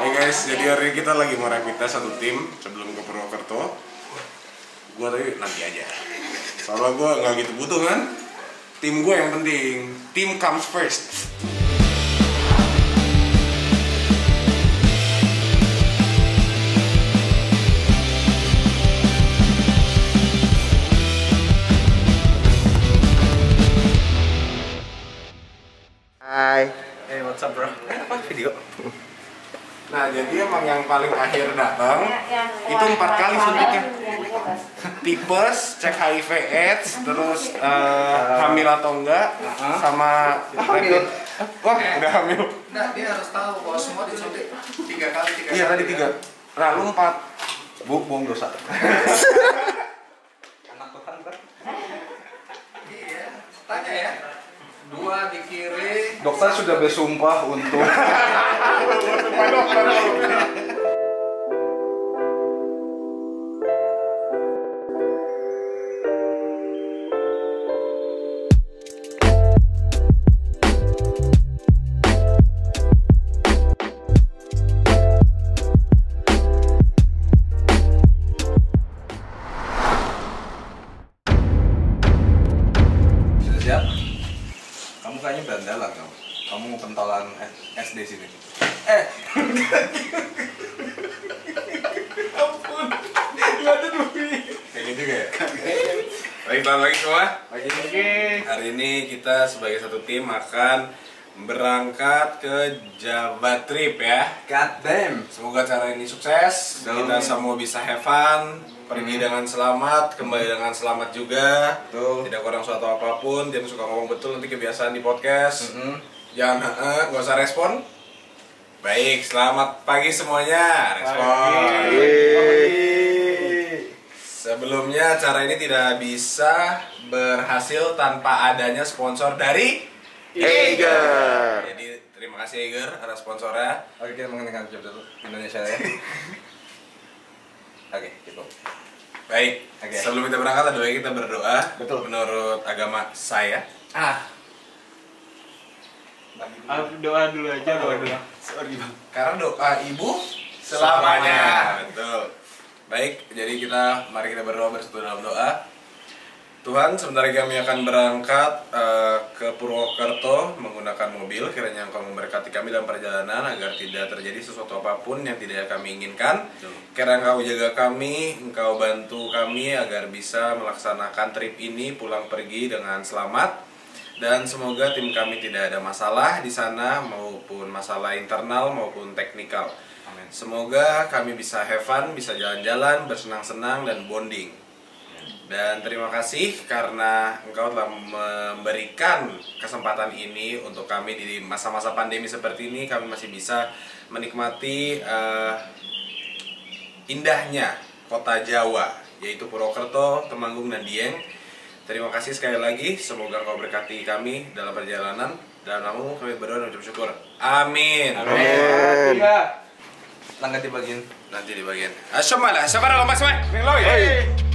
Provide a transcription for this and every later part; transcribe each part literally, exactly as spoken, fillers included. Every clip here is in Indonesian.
Hey guys, jadi hari kita lagi mau rapid test satu tim sebelum ke Purwokerto. Gua tadi nanti aja. Soalnya gua nggak gitu butuh kan? Tim gua yang penting. Tim comes first. Hai. Hey, what's up bro? Apa video? Nah, jadi emang yang paling akhir datang ya, itu empat kali suntiknya. Tipes, cek H I V AIDS, terus uh, hamil atau enggak, sama hamil. Wah, udah hamil. Nah, dia harus tahu bahwa semua disuntik tiga kali. Tiga iya, tadi tiga. Lalu empat. Bu, bohong dosa. Anak Tuhan, Pak. Iya, tanya ya. Dua di kiri. Dokter sudah bersumpah untuk bersumpah dokter. Sudah siap? Kamu kayaknya berandalan kamu. Kamu pentolan S D sini. Eh. Ampun. Enggak ada duit. Kayak gitu ya? Baik, selamat pagi semua. Pagi ini. Hari ini kita sebagai satu tim akan berangkat ke Jawa Trip ya. God damn. Semoga acara ini sukses. Betul. Kita semua bisa have fun. Pergi dengan selamat, kembali dengan selamat juga. Betul. Tidak kurang suatu apapun. Dia suka ngomong betul, nanti kebiasaan di podcast. Mm-hmm. Jangan uh, gak usah respon. Baik, selamat pagi semuanya. Respon. Pagi. Pagi. Sebelumnya acara ini tidak bisa berhasil tanpa adanya sponsor dari Eiger. Jadi terima kasih Eiger atas sponsornya. Oke, kita mengenalkan judul Indonesia ya. Oke, okay, cukup. Baik, okay. Sebelum kita berangkat, doa kita berdoa. Betul. Menurut agama saya. Ah. Doa dulu, doa dulu aja, doa dulu. Sorry bang. Karena doa ibu selamanya. selamanya. Betul. Baik, jadi kita mari kita berdoa bersatu dalam doa. Tuhan, sebentar kami akan berangkat uh, ke Purwokerto menggunakan mobil. Kiranya Engkau memberkati kami dalam perjalanan agar tidak terjadi sesuatu apapun yang tidak kami inginkan. Kiranya Engkau jaga kami, Engkau bantu kami agar bisa melaksanakan trip ini pulang pergi dengan selamat. Dan semoga tim kami tidak ada masalah di sana maupun masalah internal maupun teknikal. Amin. Semoga kami bisa have fun, bisa jalan-jalan, bersenang-senang dan bonding. Dan terima kasih karena Engkau telah memberikan kesempatan ini untuk kami di masa-masa pandemi seperti ini. Kami masih bisa menikmati uh, indahnya kota Jawa, yaitu Purwokerto, Temanggung, dan Dieng. Terima kasih sekali lagi, semoga Engkau berkati kami dalam perjalanan. Dalam namamu kami berdoa dan bersyukur. Amin. Amin. Langkah di bagian. Nanti di bagian. Assalamualaikum warahmatullahi wabarakatuh.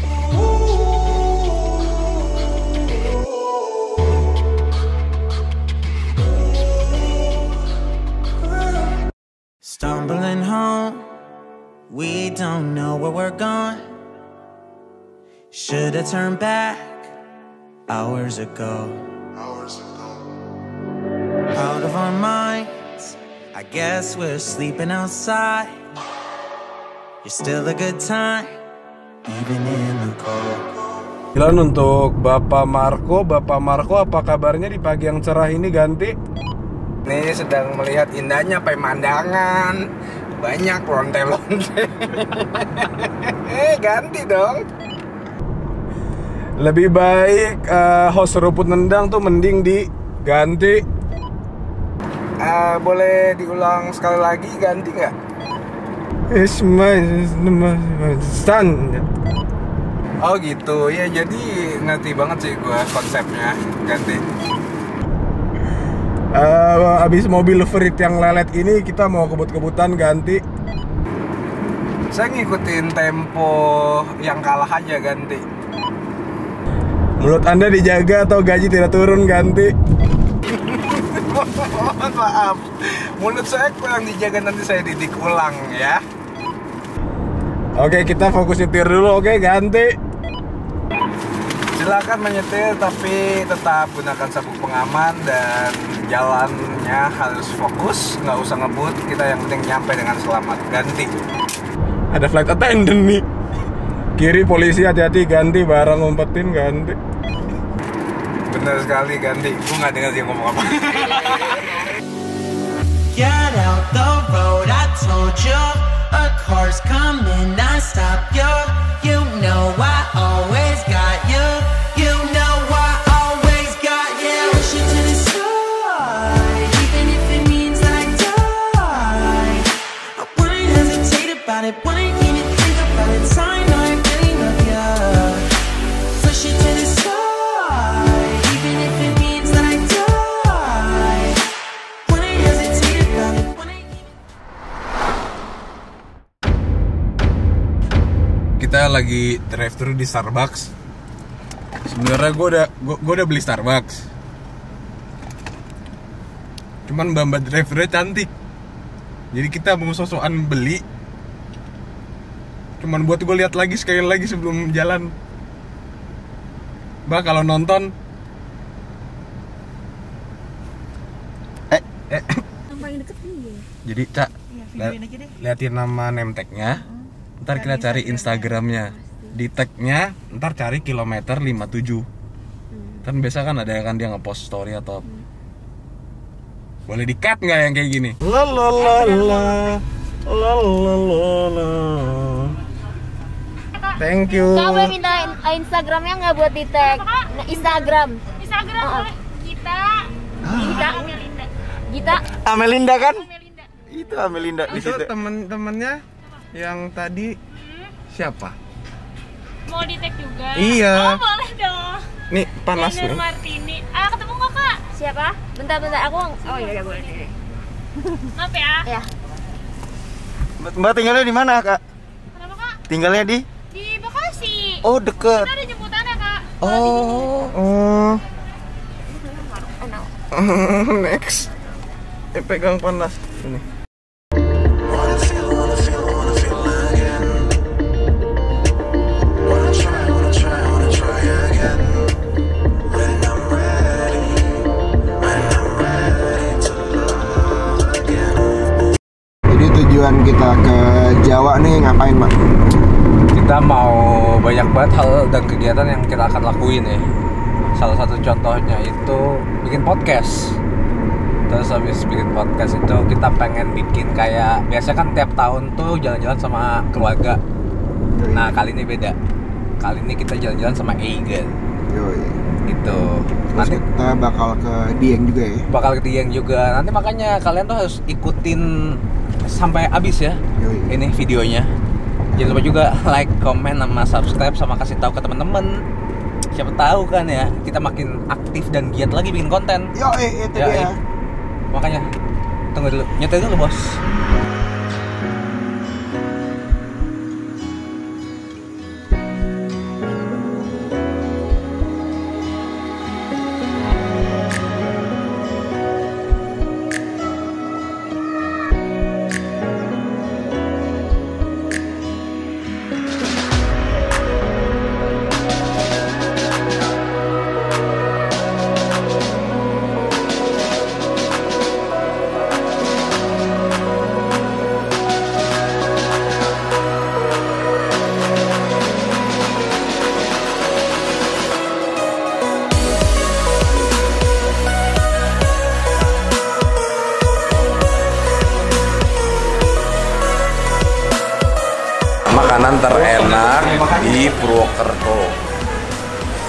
Stumbling home, we don't know where we're going. Should have turned back hours ago. Hours ago. Out of our minds, I guess we're sleeping outside. You're still a good time, even in the cold. Silakan untuk Bapak Marco. Bapak Marco, apa kabarnya di pagi yang cerah ini ganti? Ini sedang melihat indahnya pemandangan. Banyak lonte-lonte. Eh, ganti dong. Lebih baik uh, host Ruput Nendang tuh mending diganti. Uh, boleh diulang sekali lagi, ganti nggak? Oh gitu, ya jadi ngerti banget sih gua konsepnya. Ganti. Uh, abis mobil Frit yang lelet ini kita mau kebut-kebutan ganti. Saya ngikutin tempo yang kalah aja ganti. Menurut Anda dijaga atau gaji tidak turun ganti? Mohon maaf, mulut saya kurang dijaga, nanti saya didik ulang ya. Oke, kita fokus nyetir dulu. Oke, ganti. Silakan menyetir, tapi tetap gunakan sabuk pengaman dan jalannya harus fokus, nggak usah ngebut. Kita yang penting nyampe dengan selamat. Ganti. Ada flight attendant nih. Kiri polisi, hati-hati. Ganti, barang ngumpetin. Ganti. Bener sekali, ganti. Gue nggak dengar dia ngomong apa. Get out the road, I told you. A car's coming, I stop you. You know I always got you. You know I always got you. Push it to the side, even if it means I die. I wouldn't hesitate about it, wouldn't even think about it. Sign I really love you. Push it to the side, even if it means that I die. Wouldn't hesitate about it. Kita lagi drive thru di Starbucks. Sebenarnya gue udah gue, gue udah beli Starbucks. Cuman mbak-mbak drive thru cantik. Jadi kita mau sosokan beli. Cuman buat gue lihat lagi sekali lagi sebelum jalan. Mbak kalau nonton. Eh, eh. Yang deket nih. Jadi Cak, ya, liatin nama name tag-nya. Hmm. Ntar kita cari Instagramnya, di tagnya ntar cari kilometer lima puluh tujuh. hmm. Kan biasa kan ada kan dia ngepost story atau hmm. boleh di cut nggak yang kayak gini? Lalalala, lalalala. Thank you. Kau boleh minta Instagramnya nggak buat di tag? Instagram. Instagram boleh. Gita. Gita. Amelinda. Gita. Amelinda kan? Amelinda. Itu Amelinda. Itu temen-temennya. Yang tadi hmm. siapa? Mau di tag juga? Iya. Oh boleh dong. Nih panas nih. Martini. Ah ketemu kok kak? Siapa? Bentar-bentar aku. Oh iya, iya boleh. Maaf ya. Ya. Mbak tinggalnya di mana kak? Kenapa kak? Tinggalnya di? Di Bekasi. Oh deket. Kita ada jemputan ya kak. Oh. Oh. Next. Eh, pegang panas ini. Kita ke Jawa nih ngapain Mak? Kita mau banyak banget hal dan kegiatan yang kita akan lakuin ya. Salah satu contohnya itu bikin podcast. Terus habis bikin podcast itu kita pengen bikin kayak biasanya kan tiap tahun tuh jalan-jalan sama keluarga. Nah kali ini beda. Kali ini kita jalan-jalan sama Eigen. Gitu. Terus nanti kita bakal ke Dieng juga ya. Bakal ke Dieng juga. Nanti makanya kalian tuh harus ikutin sampai habis ya. Yoi. Ini videonya. Jangan lupa juga like, komen, sama subscribe, sama kasih tahu ke teman-teman. Siapa tahu kan ya kita makin aktif dan giat lagi bikin konten. Yo, itu Yoi. Dia. Makanya tunggu dulu, nyetir dulu bos. Makanan terenak di Purwokerto,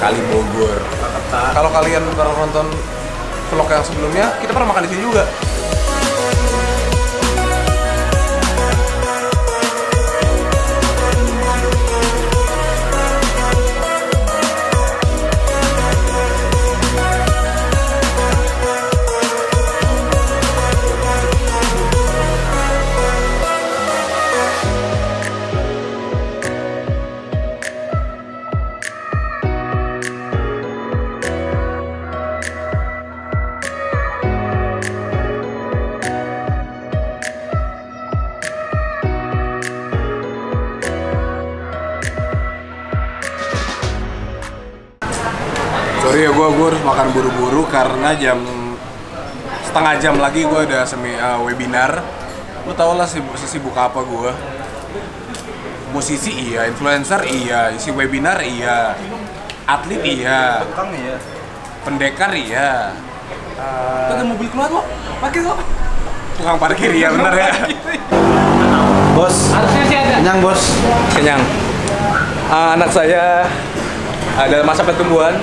Kali Bogor. Kalau kalian pernah nonton vlog yang sebelumnya, kita pernah makan di sini juga. Iya, gue gue harus makan buru-buru karena jam setengah jam lagi gue ada semi uh, webinar. Lo tau lah sesibuk apa gue. Musisi iya, influencer iya, isi webinar iya, atlet iya, pendekar iya. Uh, Tunggu mobil keluar lo, pakai lo. Tukang parkir ya, bener ya. Bos, kenyang bos, kenyang. Uh, anak saya ada masa pertumbuhan.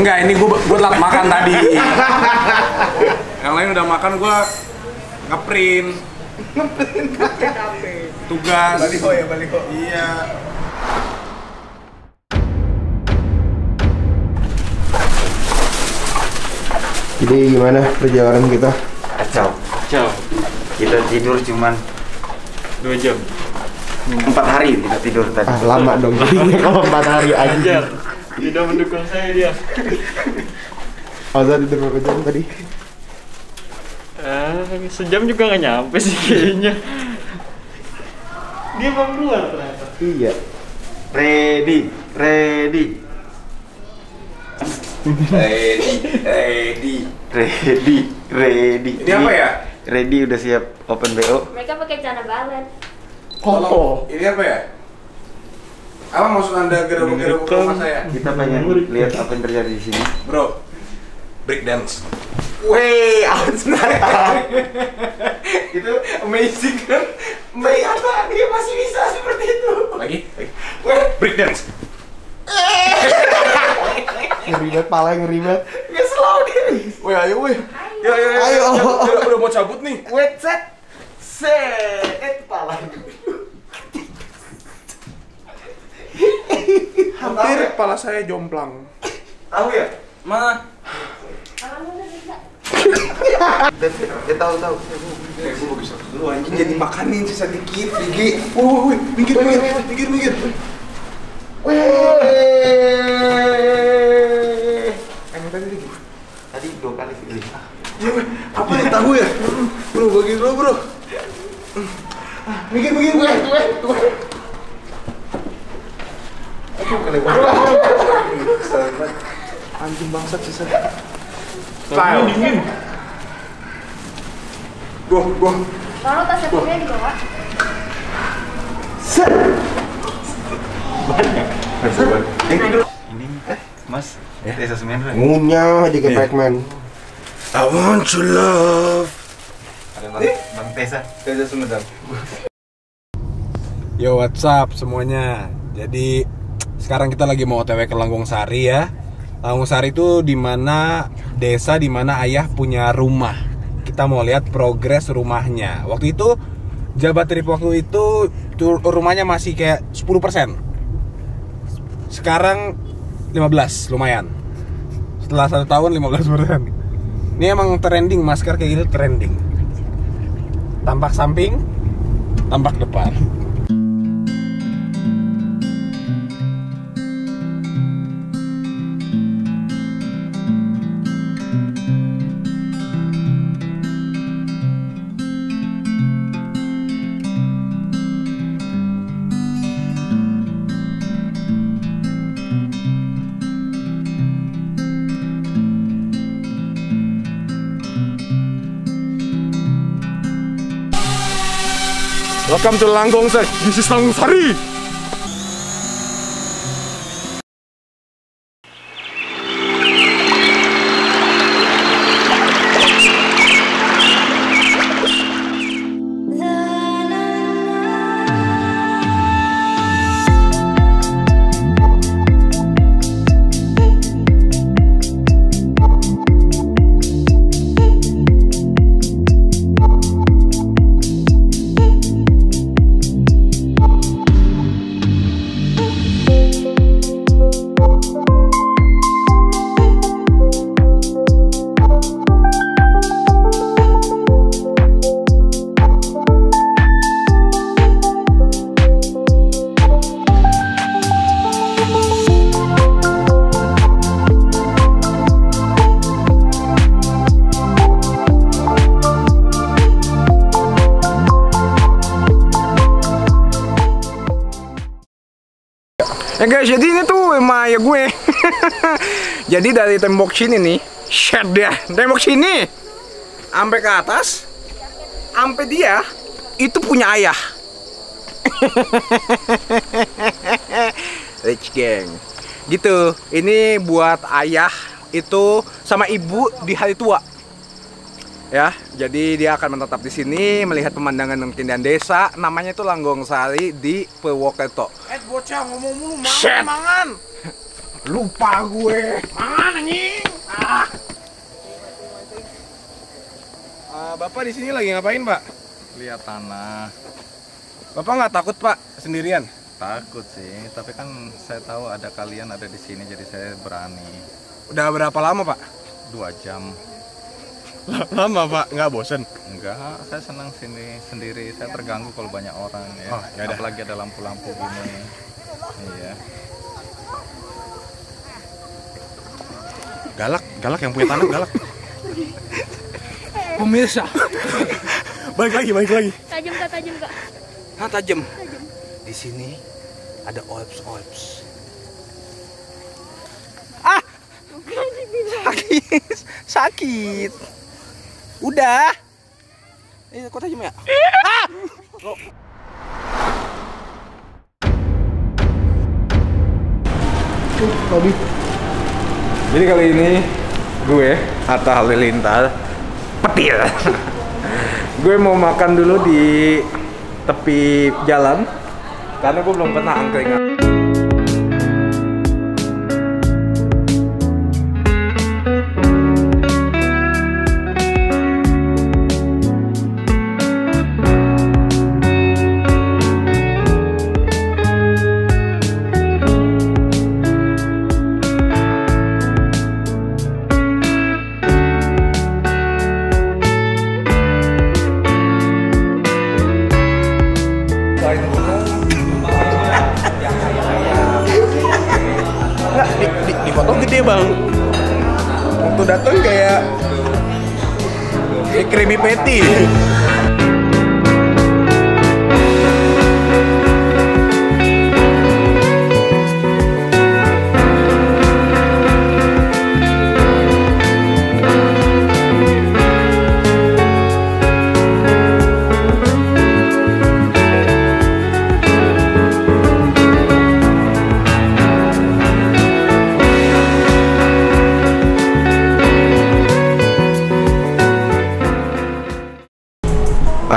Enggak, ini gue gue telat makan tadi. Yang lain udah makan, gue ngeprint. Ngeprint tugas. Baliho ya, baliho. Iya. Jadi gimana perjalanan kita? Kacau. Kacau. Kita tidur cuman dua jam. Empat hari kita tidur tadi. Ah, lama dong. Jadi kalau empat hari aja. Tidak mendukung saya dia. Azan tidur berapa jam tadi? Eh, sejam juga nggak nyampe sih kayaknya. Dia bang keluar ternyata. Iya. Ready, ready. Ready, ready, ready, ready. Ini apa ya? Ready udah siap open B O. Mereka pakai celana balet. Oh, ini apa ya? Apa maksud anda gerobok-gerobok rumah saya? Kita pengen lihat apa yang terjadi di sini, bro. Break dance. Wey, astaga. Itu amazing kan? Ternyata dia masih bisa seperti itu. Lagi? Wey, break dance. Ngeribet, pala yang ngeribet. Nggak slow dia. Wey, ayo wey. Ayo, ayo, ayo. Udah mau cabut nih. Wey, set. Set. Eh, pala. Hampir kepala saya jomplang. Tahu ya? Mana? Dia tahu tahu. Gue bisa dulu anjing jadi makanin sisa dikit. Gigi. Woi, minggir minggir minggir minggir. Woi. Yang tadi lagi. Tadi dua kali lagi. Apa yang tahu ya? Bro, bagi dulu, bro. Minggir minggir gue, gue, gue. Anjing bangsat sih saya. Tahu dingin. Gua gua. Taruh tas sepatunya di bawah. Set. Banyak. Ini Mas, Desa Semeru. Ngunyah di Pac-Man. I want to love. Ada Bang Desa, Desa Semeru. Yo, what's up semuanya. Jadi sekarang kita lagi mau O T W ke Langgong Sari ya. Langgong Sari itu dimana desa dimana ayah punya rumah. Kita mau lihat progres rumahnya. Waktu itu Jabat Trip waktu itu rumahnya masih kayak sepuluh persen. Sekarang lima belas lumayan. Setelah satu tahun lima belas persen. Ini emang trending masker kayak gitu trending. Tampak samping, tampak depan. Welcome to Langgong Sari. This is Langgong Sari. Ya guys, jadi ini tuh Maya gue. Jadi dari tembok sini nih, shed ya, tembok sini sampai ke atas, sampai dia itu punya ayah. Rich gang. Gitu. Ini buat ayah itu sama ibu di hari tua. Ya, jadi dia akan menetap di sini melihat pemandangan dan keindahan desa. Namanya itu Langgong Sari di Purwokerto. Eh, bocah ngomong mulu, mangan, mangan. Lupa gue. Mangan anjing. Ah. Uh, Bapak di sini lagi ngapain, Pak? Lihat tanah. Bapak nggak takut, Pak, sendirian? Takut sih, tapi kan saya tahu ada kalian ada di sini, jadi saya berani. Udah berapa lama, Pak? Dua jam. Lama Pak, nggak bosen? Enggak, saya senang sini sendiri. Saya terganggu kalau banyak orang ya. Oh, apalagi ada lampu-lampu gini. Iya. Galak, galak yang punya tanah galak. Pemirsa. Balik lagi, balik lagi. Tajam kak, tajam kak. Hah, tajam. Tajam. Di sini ada orbs-orbs. Ah, sakit, sakit. Udah. Ini kok tajam ya? Ah! Oh. Jadi kali ini gue Atta Halilintar petir. Gue mau makan dulu di tepi jalan karena gue belum pernah angkringan. Datang kayak creamy patty.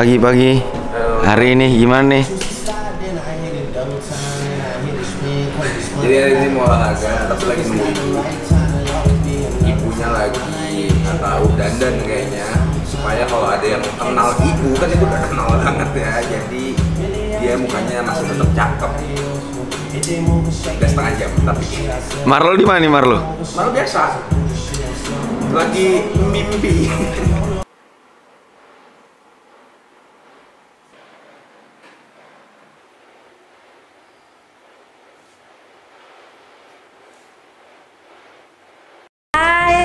Pagi-pagi hari ini gimana nih? Jadi hari ini mau olahraga, tapi lagi nunggu ibu. Ibunya lagi nggak tahu dandan kayaknya, supaya kalau ada yang kenal ibu kan itu gak kenal banget ya, jadi dia mukanya masih tetap cakep. Udah setengah jam tapi. Marlo di mana nih Marlo? Marlo biasa, lagi mimpi.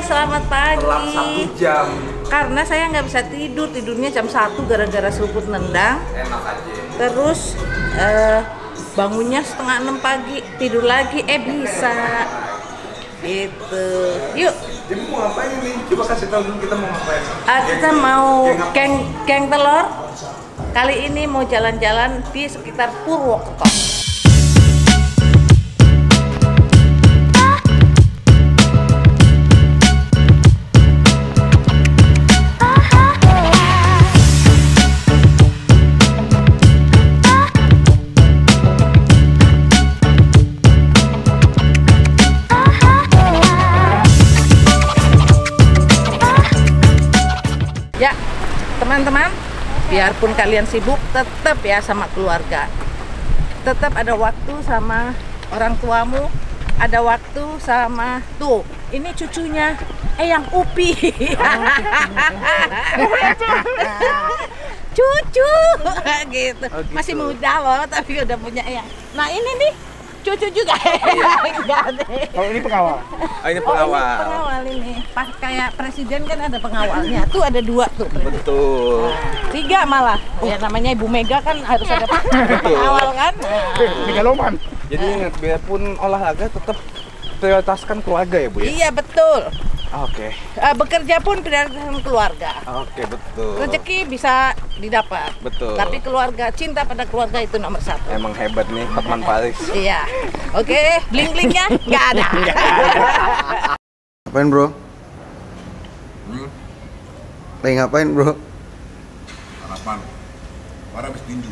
Selamat pagi. Telat satu jam. Karena saya nggak bisa tidur, tidurnya jam satu gara-gara seruput nendang. Enak aja. Terus eh, bangunnya setengah enam pagi, tidur lagi, eh bisa. Gitu. Yuk. Jadi mau ngapain nih? Coba kasih tahu dulu kita mau ngapain. Uh, kita mau geng geng telur. Kali ini mau jalan-jalan di sekitar Purwokerto. Ya, teman-teman, biarpun kalian sibuk, tetap ya sama keluarga. Tetap ada waktu sama orang tuamu, ada waktu sama, tuh, ini cucunya, eh yang Upi. Cucu, gitu. Oh, gitu. Masih muda loh, tapi udah punya eyang. Nah ini nih, cucu juga. Kalau ini pengawal. Oh, ini pengawal. Oh, ini pengawal ini. Pas kayak presiden kan ada pengawalnya. Tuh ada dua tuh. Betul. Nah, tiga malah. Oh. Ya namanya Ibu Mega kan harus ada pengawal kan. Megaloman. Jadi ingat, biarpun olahraga tetap prioritaskan keluarga ya Bu ya? Iya betul. Oke. Okay. Uh, bekerja pun prioritaskan keluarga. Oke okay, betul. Rezeki bisa didapat. Betul. Tapi keluarga, cinta pada keluarga itu nomor satu. Emang hebat nih Hotman Paris. Iya. Oke, okay. Bling-blingnya nggak ada. Ngapain bro? Hmm? Lagi ngapain bro? Harapan. Para habis tinju.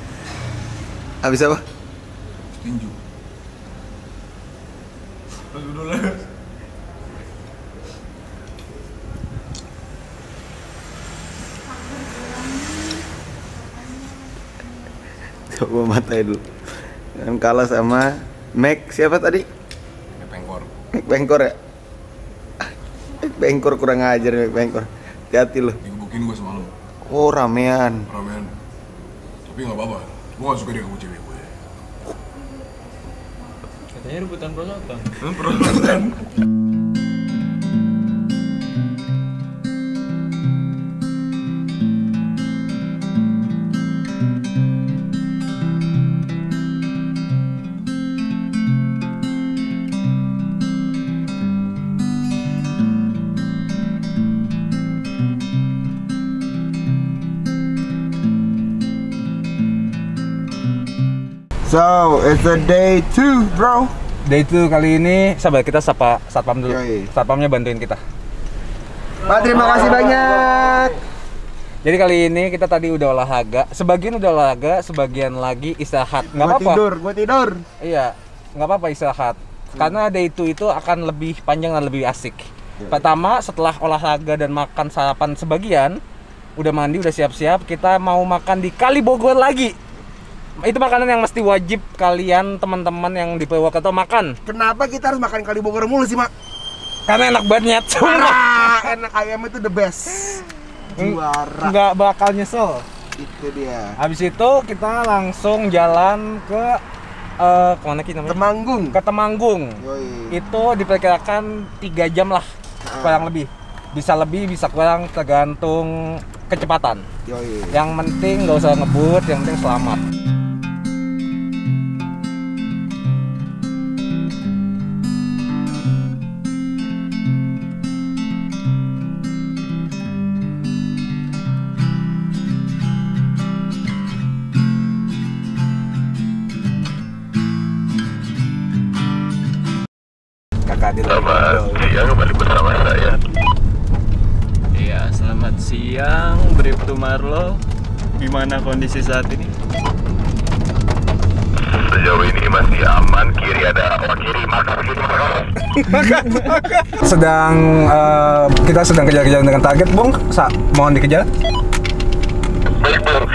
Habis apa? Habis tinju. Coba matai dulu. Dan kalah sama Mac siapa tadi? Mac Bengkor. Mac Bengkor ya? Mac Bengkor kurang ajar Mac Bengkor. Hati-hati lo. Digebukin gue semalam. Oh ramean. Ramean. Tapi nggak apa-apa. Gue gak suka dia kamu cewek. Katanya rebutan perosotan. Perosotan. So, it's a day two, bro. Day two kali ini sahabat kita sapa satpam dulu. Satpamnya bantuin kita. Pak, terima kasih banyak. Jadi kali ini kita tadi udah olahraga, sebagian udah olahraga, sebagian lagi istirahat. Nggak apa-apa. Gua tidur, gua tidur. Iya, nggak apa-apa istirahat. Karena day two itu akan lebih panjang dan lebih asik. Pertama, setelah olahraga dan makan sarapan sebagian, udah mandi, udah siap-siap, kita mau makan di Kali Bogor lagi. Itu makanan yang mesti wajib kalian teman-teman yang di Purwokerto makan. Kenapa kita harus makan Kali Bogor mulu sih, Mak? Karena enak banget. Cuma enak, ayam itu the best. Juara. Nggak bakal nyesel. Itu dia. Habis itu kita langsung jalan ke eh uh, kemana kita namanya? Temanggung. Ke Temanggung. Yoi. Itu diperkirakan tiga jam lah, nah. Kurang lebih. Bisa lebih, bisa kurang tergantung kecepatan. Yoi. Yang penting nggak usah ngebut, yang penting selamat. Selamat siang, kembali bersama saya. Iya, selamat siang Bribtu Marlo. Gimana kondisi saat ini? Sejauh ini masih aman, kiri ada orang kiri, makar kiri, makar. Sedang, uh, kita sedang kejar-kejar dengan target, Bung. Sa mohon dikejar. Baik, Bung.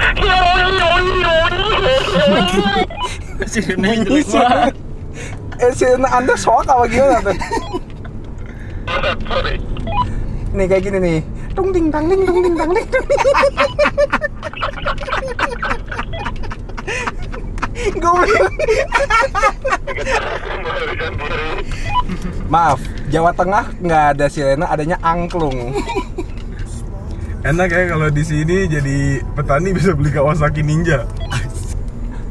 Sirene jelek banget. Eh, sirene Anda soak apa gimana tuh? Nih kayak gini nih. Tung ting tang ting tung ting tang ting. Maaf, Jawa Tengah nggak ada sirene, adanya angklung. Enak ya kalau di sini jadi petani bisa beli Kawasaki Ninja.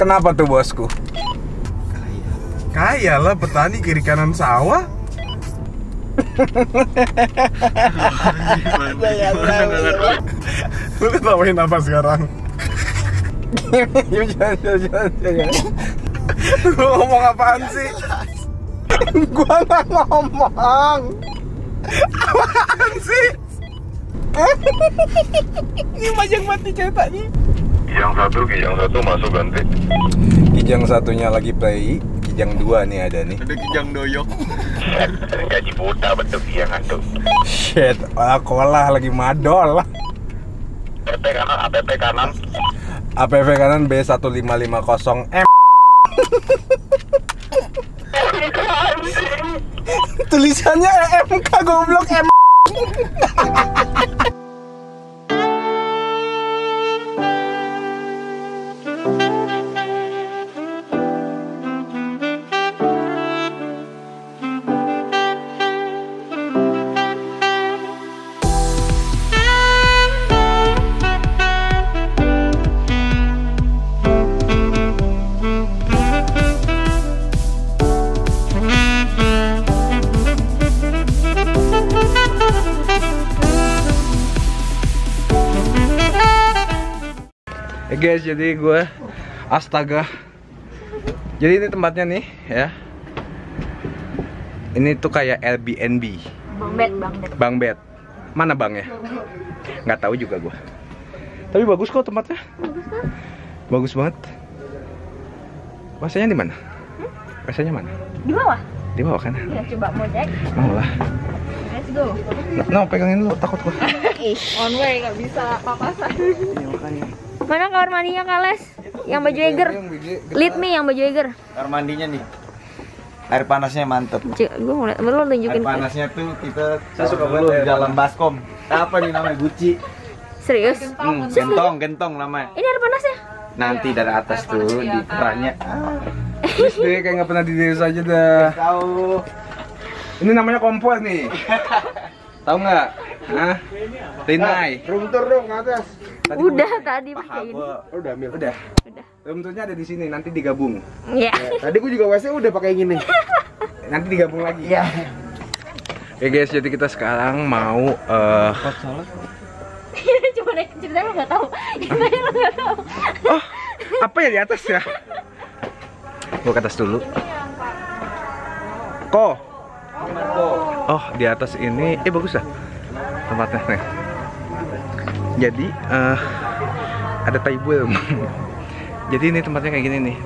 Kenapa tuh bosku? Kaya lah petani kiri kanan sawah. Lu ketawain apa sekarang? Lu ngomong apaan sih? Gua nggak ngomong. Apaan sih? Ini panjang banget nih ceritanya. Kijang satu, kijang satu masuk ganti. Kijang satunya lagi play. Kijang dua nih ada nih. Ada kijang doyok. Gaji buta betul kijang satu. Shit, kolah lagi madol. A P P kanan, A P P kanan. A P P kanan B satu lima lima nol M. Tulisannya M K goblok M. guys, jadi gue astaga. Jadi ini tempatnya nih ya. Ini tuh kayak Airbnb. Bang bed, bang bed. Bang bed. Mana bang ya? Nggak tahu juga gue. Tapi bagus kok tempatnya. Bagus kan? Bagus banget. Rasanya di mana? Hmm? Rasanya mana? Di bawah. Di bawah kan? Ya, coba mau cek. Mau lah. Let's go. No, pegangin dulu, takut gua. Ih, on way nggak bisa papasan. Mana kamar mandinya Kak Les? Yang baju Eger. Lead me yang baju Eger. Kamar mandinya nih. Air panasnya mantep. Cik, gua mulai belum tunjukin. Air panasnya tuh kita saya suka banget di dalam baskom. Apa nih namanya? Guci. Serius? Hmm, gentong, gentong namanya. Ini air panasnya. Nanti ya, dari atas tuh di kerannya. Terus deh kayak nggak pernah di desa aja dah. Tahu. Ini namanya kompor nih. Tahu nggak? Hah? Tinai. Room tour dong ke atas. Tadi udah tadi pakai ini. Udah ambil. Udah. Udah. Room tournya ada di sini, nanti digabung. Iya. Yeah. Tadi gua juga W C udah pakai gini. Nanti digabung lagi. Iya. Oke okay guys, jadi kita sekarang mau uh... cuma ceritanya lo nggak tahu. Ceritanya lo nggak tahu. Oh, apa ya di atas ya? Gua ke atas dulu. Ko. Oh, di atas ini, eh bagus lah tempatnya nih. Jadi uh, ada taibul. Jadi ini tempatnya kayak gini nih.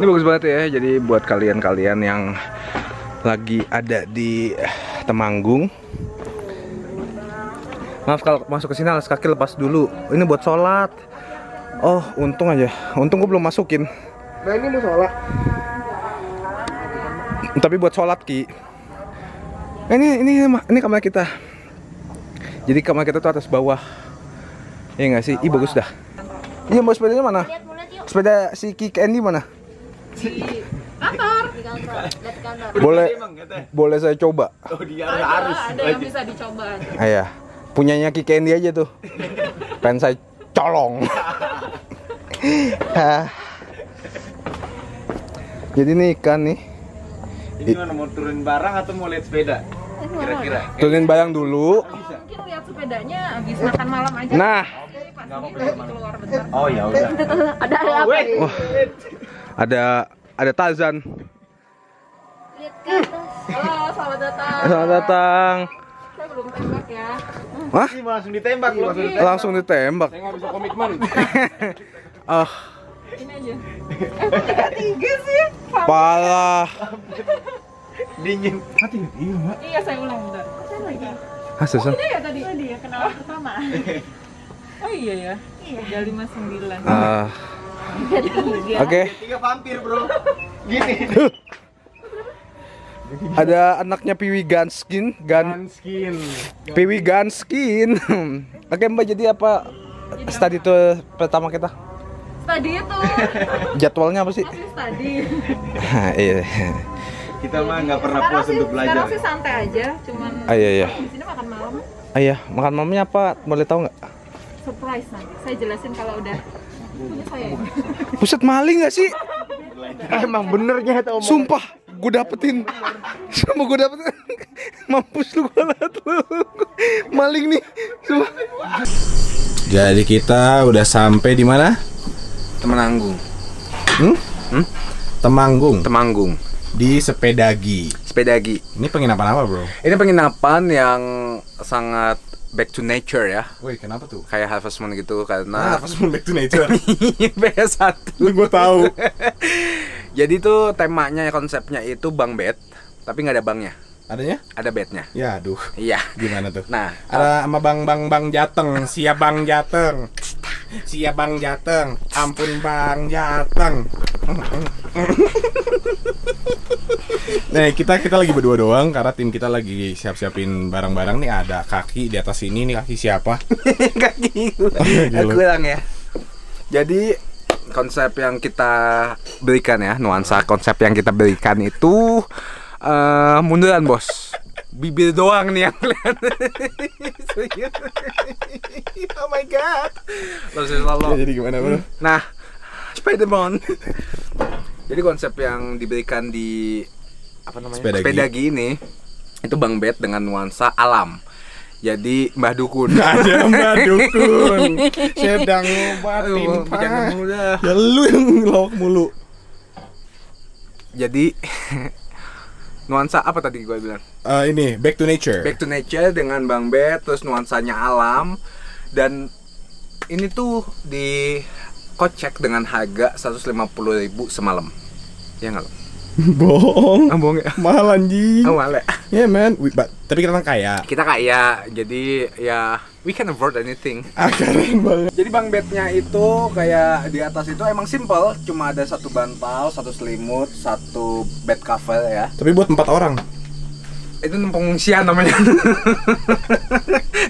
Ini bagus banget ya. Jadi buat kalian-kalian yang lagi ada di Temanggung, maaf kalau masuk ke sini alas kaki lepas dulu. Ini buat sholat. Oh untung aja, untung gue belum masukin. Nah ini mau sholat. Tapi buat sholat ki. Nah, ini ini ini kamar kita. Jadi kamar kita tuh atas bawah. Iya nggak sih? Ih bagus dah. Iya mau sepedanya mana? Sepeda si Kiki Andy mana? Si kantor. Boleh boleh saya coba. Oh dia harus. Ada yang bisa dicoba. Iya. Punyanya Kiki Andy aja tuh. Pengen saya colong. Jadi nih ikan nih. Ini mana mau turunin barang atau mau lihat sepeda? Kira-kira. Turunin barang dulu. Mungkin lihat sepedanya habis makan malam aja. Nah. Oh ya udah. Ada apa nih? Ada ada Tarzan. Lihat ke atas. Halo, selamat datang. Selamat datang. Saya belum tembak ya. Wah? Langsung ditembak loh. Langsung ditembak. Saya nggak bisa komitmen. Ah. Ini aja. tiga sih. Parah. Dingin. Hati iya, Mbak. Iya, saya ulang bentar. Saya lagi. Ah, susah. Ini ya tadi. Tadi ya kenalan pertama. Oh iya ya. Iya. lima puluh sembilan. Ah. Oke. Tiga vampir, Bro. Gini. Ada anaknya Piwi Ganskin, Ganskin. Piwi Ganskin. Oke, Mbak, jadi apa study tour pertama kita? Tadi itu jadwalnya apa sih? Tadi. Iya. Kita mah nggak pernah puas untuk belajar. Sekarang sih santai aja, cuman. Ah, iya iya. Di sini makan malam. Ah, iya, makan malamnya apa? Boleh tahu nggak? Surprise nanti. Saya jelasin kalau udah punya saya. Pusat maling nggak sih? Emang benernya itu. Sumpah, gue dapetin. Sumpah gue dapetin. Mampus lu gue liat lu. Maling nih. Sumpah. Jadi kita udah sampai di mana? Temanggung. Hmm? Hmm? Temanggung. Temanggung. Di Sepedagi. Sepedagi. Ini penginapan apa, Bro? Ini penginapan yang sangat back to nature ya. Woi, kenapa tuh? Kayak Harvest Moon gitu karena nah, Harvest Moon back to nature. P S satu. Gue tahu. Jadi tuh temanya konsepnya itu bang bed, tapi nggak ada bangnya. Adanya? Ada bednya. Ya, aduh. Iya. Gimana tuh? Nah, ada sama Bang Bang Bang Jateng, siap Bang Jateng. Siap Bang Jateng. Ampun Bang Jateng. Nah, kita kita lagi berdua doang karena tim kita lagi siap-siapin barang-barang nih. Ada kaki di atas sini nih, kaki siapa? Kaki gue kurang ya. Jadi konsep yang kita berikan ya, nuansa konsep yang kita berikan itu Uh, munduran bos, bibir doang nih yang lihat. Oh my god. Ya, jadi gimana bro? Nah, Spiderman. Jadi konsep yang diberikan di apa namanya sepedagi ini itu bang bed dengan nuansa alam. jadi Mbah Dukun. Gak ada Mbah Dukun. Sedang ngobatin, oh, Pak. Ya lu yang ngelawak mulu. Jadi nuansa apa tadi gue bilang? Uh, ini back to nature. Back to nature dengan Bang B, terus nuansanya alam, dan ini tuh di kocek dengan harga seratus lima puluh ribu semalam. Ya nggak lo? Bohong. Ah, bohong ya? Mahal anjing. Ah, mahal ya? Yeah man, we, but, tapi kita kaya. Kita kaya, jadi ya we can afford anything. Ah, keren banget. Jadi bang bednya itu kayak di atas itu emang simple, cuma ada satu bantal, satu selimut, satu bed cover ya. Tapi buat empat orang. Itu pengungsian namanya.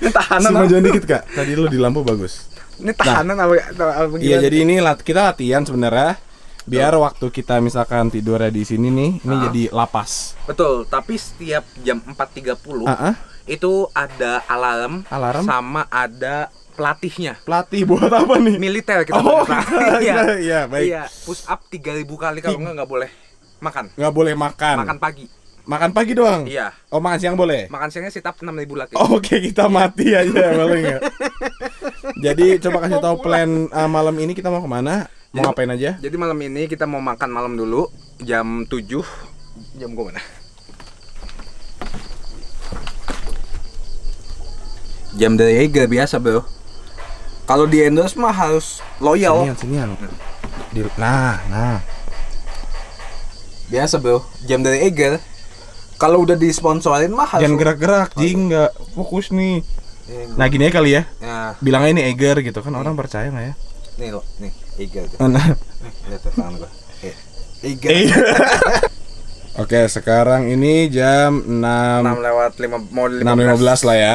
Ini tahanan. Cuma jangan dikit kak, tadi lo di lampu bagus. Ini tahanan nah, apa? Iya jadi ini kita latihan sebenarnya. Biar betul. Waktu kita misalkan tidurnya di sini nih, ini uh. jadi lapas. Betul, tapi setiap jam empat tiga puluh uh-uh. itu ada alarm, alarm sama ada pelatihnya. Pelatih buat apa nih? Militer kita. Oh, iya, iya, baik. Iya, push up tiga ribu kali kalau enggak enggak boleh makan. Enggak boleh makan. Makan pagi. Makan pagi doang? Iya. Oh, makan siang boleh? Makan siangnya sit up enam ribu lagi. Oh, oke, okay, kita mati aja paling ya. Jadi coba kasih tahu plan uh, malam ini kita mau kemana? Mau jadi, ngapain aja? Jadi malam ini kita mau makan malam dulu jam tujuh. Jam gue mana? Jam dari gak biasa bro. Kalau di endorse mah harus loyal. Sinian, sinian. Nah, nah. Biasa bro, jam dari Eger. Kalau udah disponsorin mah harus. Jangan gerak-gerak, jing nggak fokus nih. Nah gini aja kali ya. Nah. Bilangnya ini Eger gitu kan orang percaya nggak ya? Nih lo, nih. Eger. Oke, sekarang ini jam enam lewat lima belas lah ya.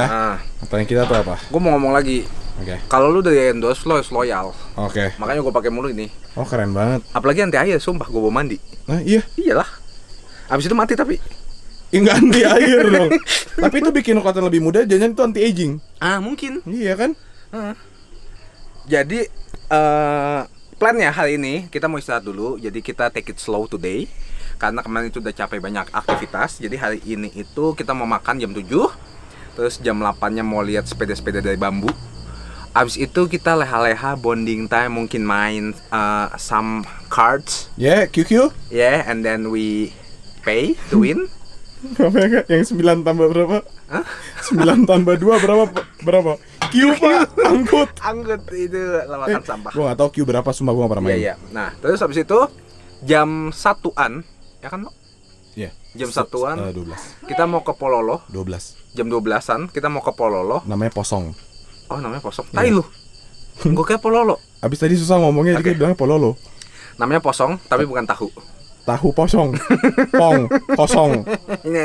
Pertanyaan kita tuh apa? Gue mau ngomong lagi. Oke. Kalau lu dari endorse lo loyal. Oke. Makanya gue pakai mulu ini. Oh, keren banget. Apalagi nanti air, sumpah gue bawa mandi. Nah, iya. Iyalah. Abis itu mati tapi. Enggak anti air dong. Tapi itu bikin kelihatan lebih muda, jangan itu anti aging. Ah, mungkin. Iya kan? Jadi Uh, plannya hari ini kita mau istirahat dulu, jadi kita take it slow today karena kemarin itu udah capek banyak aktivitas. Jadi hari ini itu kita mau makan jam tujuh, terus jam delapan-nya mau lihat sepeda-sepeda dari bambu. Abis itu kita leha-leha bonding time, mungkin main uh, some cards. Yeah, Q Q. Yeah, and then we pay to win. Yang sembilan tambah berapa? Hah? sembilan tambah dua berapa? Berapa? Q pak, angkut angkut itu lawatan eh, sampah. Gue gak tau Q berapa, sumpah gue gak pernah main. Iya, iya. Nah, terus habis itu jam satuan, ya kan lo? Iya. Jam satuan uh, dua belas. Kita mau ke Pololo dua belas. Jam dua belasan kita mau ke Pololo. Namanya Posong. Oh, namanya Posong. Iya. Tai lu. Gue kayak Pololo. Abis tadi susah ngomongnya, okay. Jadi bilangnya Pololo. Namanya Posong, tapi bukan tahu. Tahu posong, pong kosong,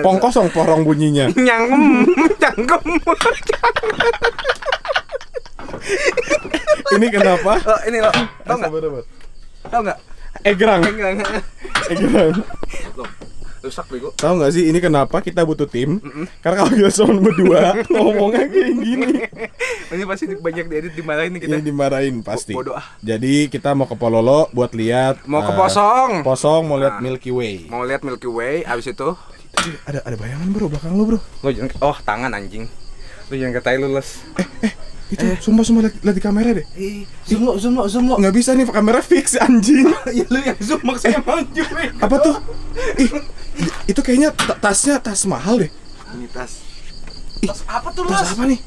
pong kosong, porong bunyinya. Nyangkem, nyangkem. Ini kenapa? Oh, ini lo, tau nggak? Tau nggak? Egrang. Egrang. Egrang. Rusak bego. Tau nggak sih? Ini kenapa kita butuh tim? Mm-mm. Karena kalau kita cuma berdua ngomongnya kayak gini. Ini pasti banyak diedit, dimarahin kita. Ini dimarahin pasti. Bodoh ah. Jadi kita mau ke Pololo buat lihat. Mau ke Posong. Uh, Posong mau lihat nah, Milky Way. Mau lihat Milky Way. Abis itu tadi, tadi ada ada bayangan bro belakang lu bro. Lo jangan, oh tangan anjing. Lu jangan ketai lu les. Eh eh itu eh. sumpah sumpah lihat, lihat di kamera deh. Eh, zoom lo zoom lo zoom lo. Nggak bisa nih kamera fix anjing. Ya lu yang zoom maksudnya eh, maju. Eh. Apa tuh? Ih itu kayaknya tasnya tas mahal deh. Ini tas. Ih, tas apa tuh tas les? Apa nih?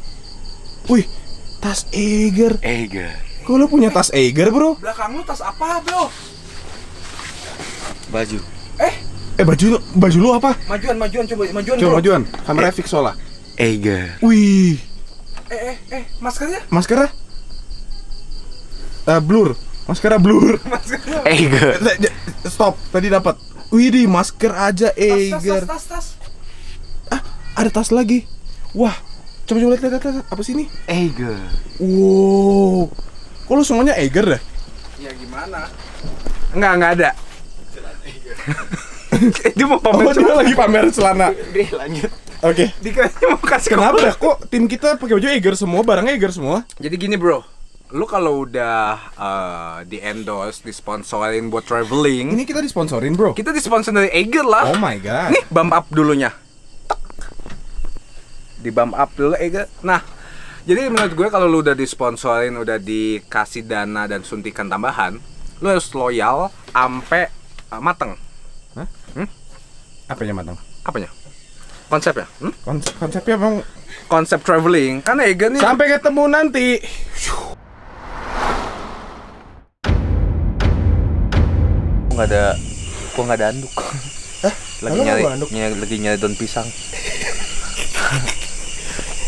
Wih, tas Eger. Eger. Kok lu punya tas Eger, bro? Belakang lu tas apa, bro? Baju. Eh, eh baju baju lu apa? Majuan, majuan coba, majuan. Coba bro. Majuan. Kamera eh. fix soalnya. Eger. Wih. Eh, eh, eh, maskernya? Maskernya? Uh, blur. Maskernya blur. Maskernya. Eger. Stop, tadi dapat. Wih, di masker aja Eger. Tas, tas, tas, tas. Ah, ada tas lagi. Wah. Coba coba lihat, lihat, lihat, apa sih ini? Eger. Wow. Kok lu semuanya Eger dah? Ya gimana? Enggak, enggak ada. Celana Eger. Dia mau pamer oh, celana. Dia lagi pamer celana. Deh, lanjut. Oke. Okay. Dikasih mau kasih kenapa dah? Kok tim kita pakai baju Eger semua, barangnya Eger semua? Jadi gini bro, lu kalau udah uh, di endorse, disponsorin buat traveling. Ini kita disponsorin bro? Kita disponsorin dari Eger lah. Oh my god. Nih, bump up dulunya. di bump up dulu ya. Nah, jadi menurut gue kalau lu udah disponsorin, udah dikasih dana dan suntikan tambahan, lu harus loyal ampe uh, mateng. Hah? Hmm? Apanya mateng? Apanya? Konsepnya? Hmm? Konsep, konsepnya bang. Konsep traveling. Karena Ega nih. Sampai ketemu nanti. Gak ada, gua nggak ada anduk. Hah? Lagi nyari, nyari, lagi nyari daun pisang.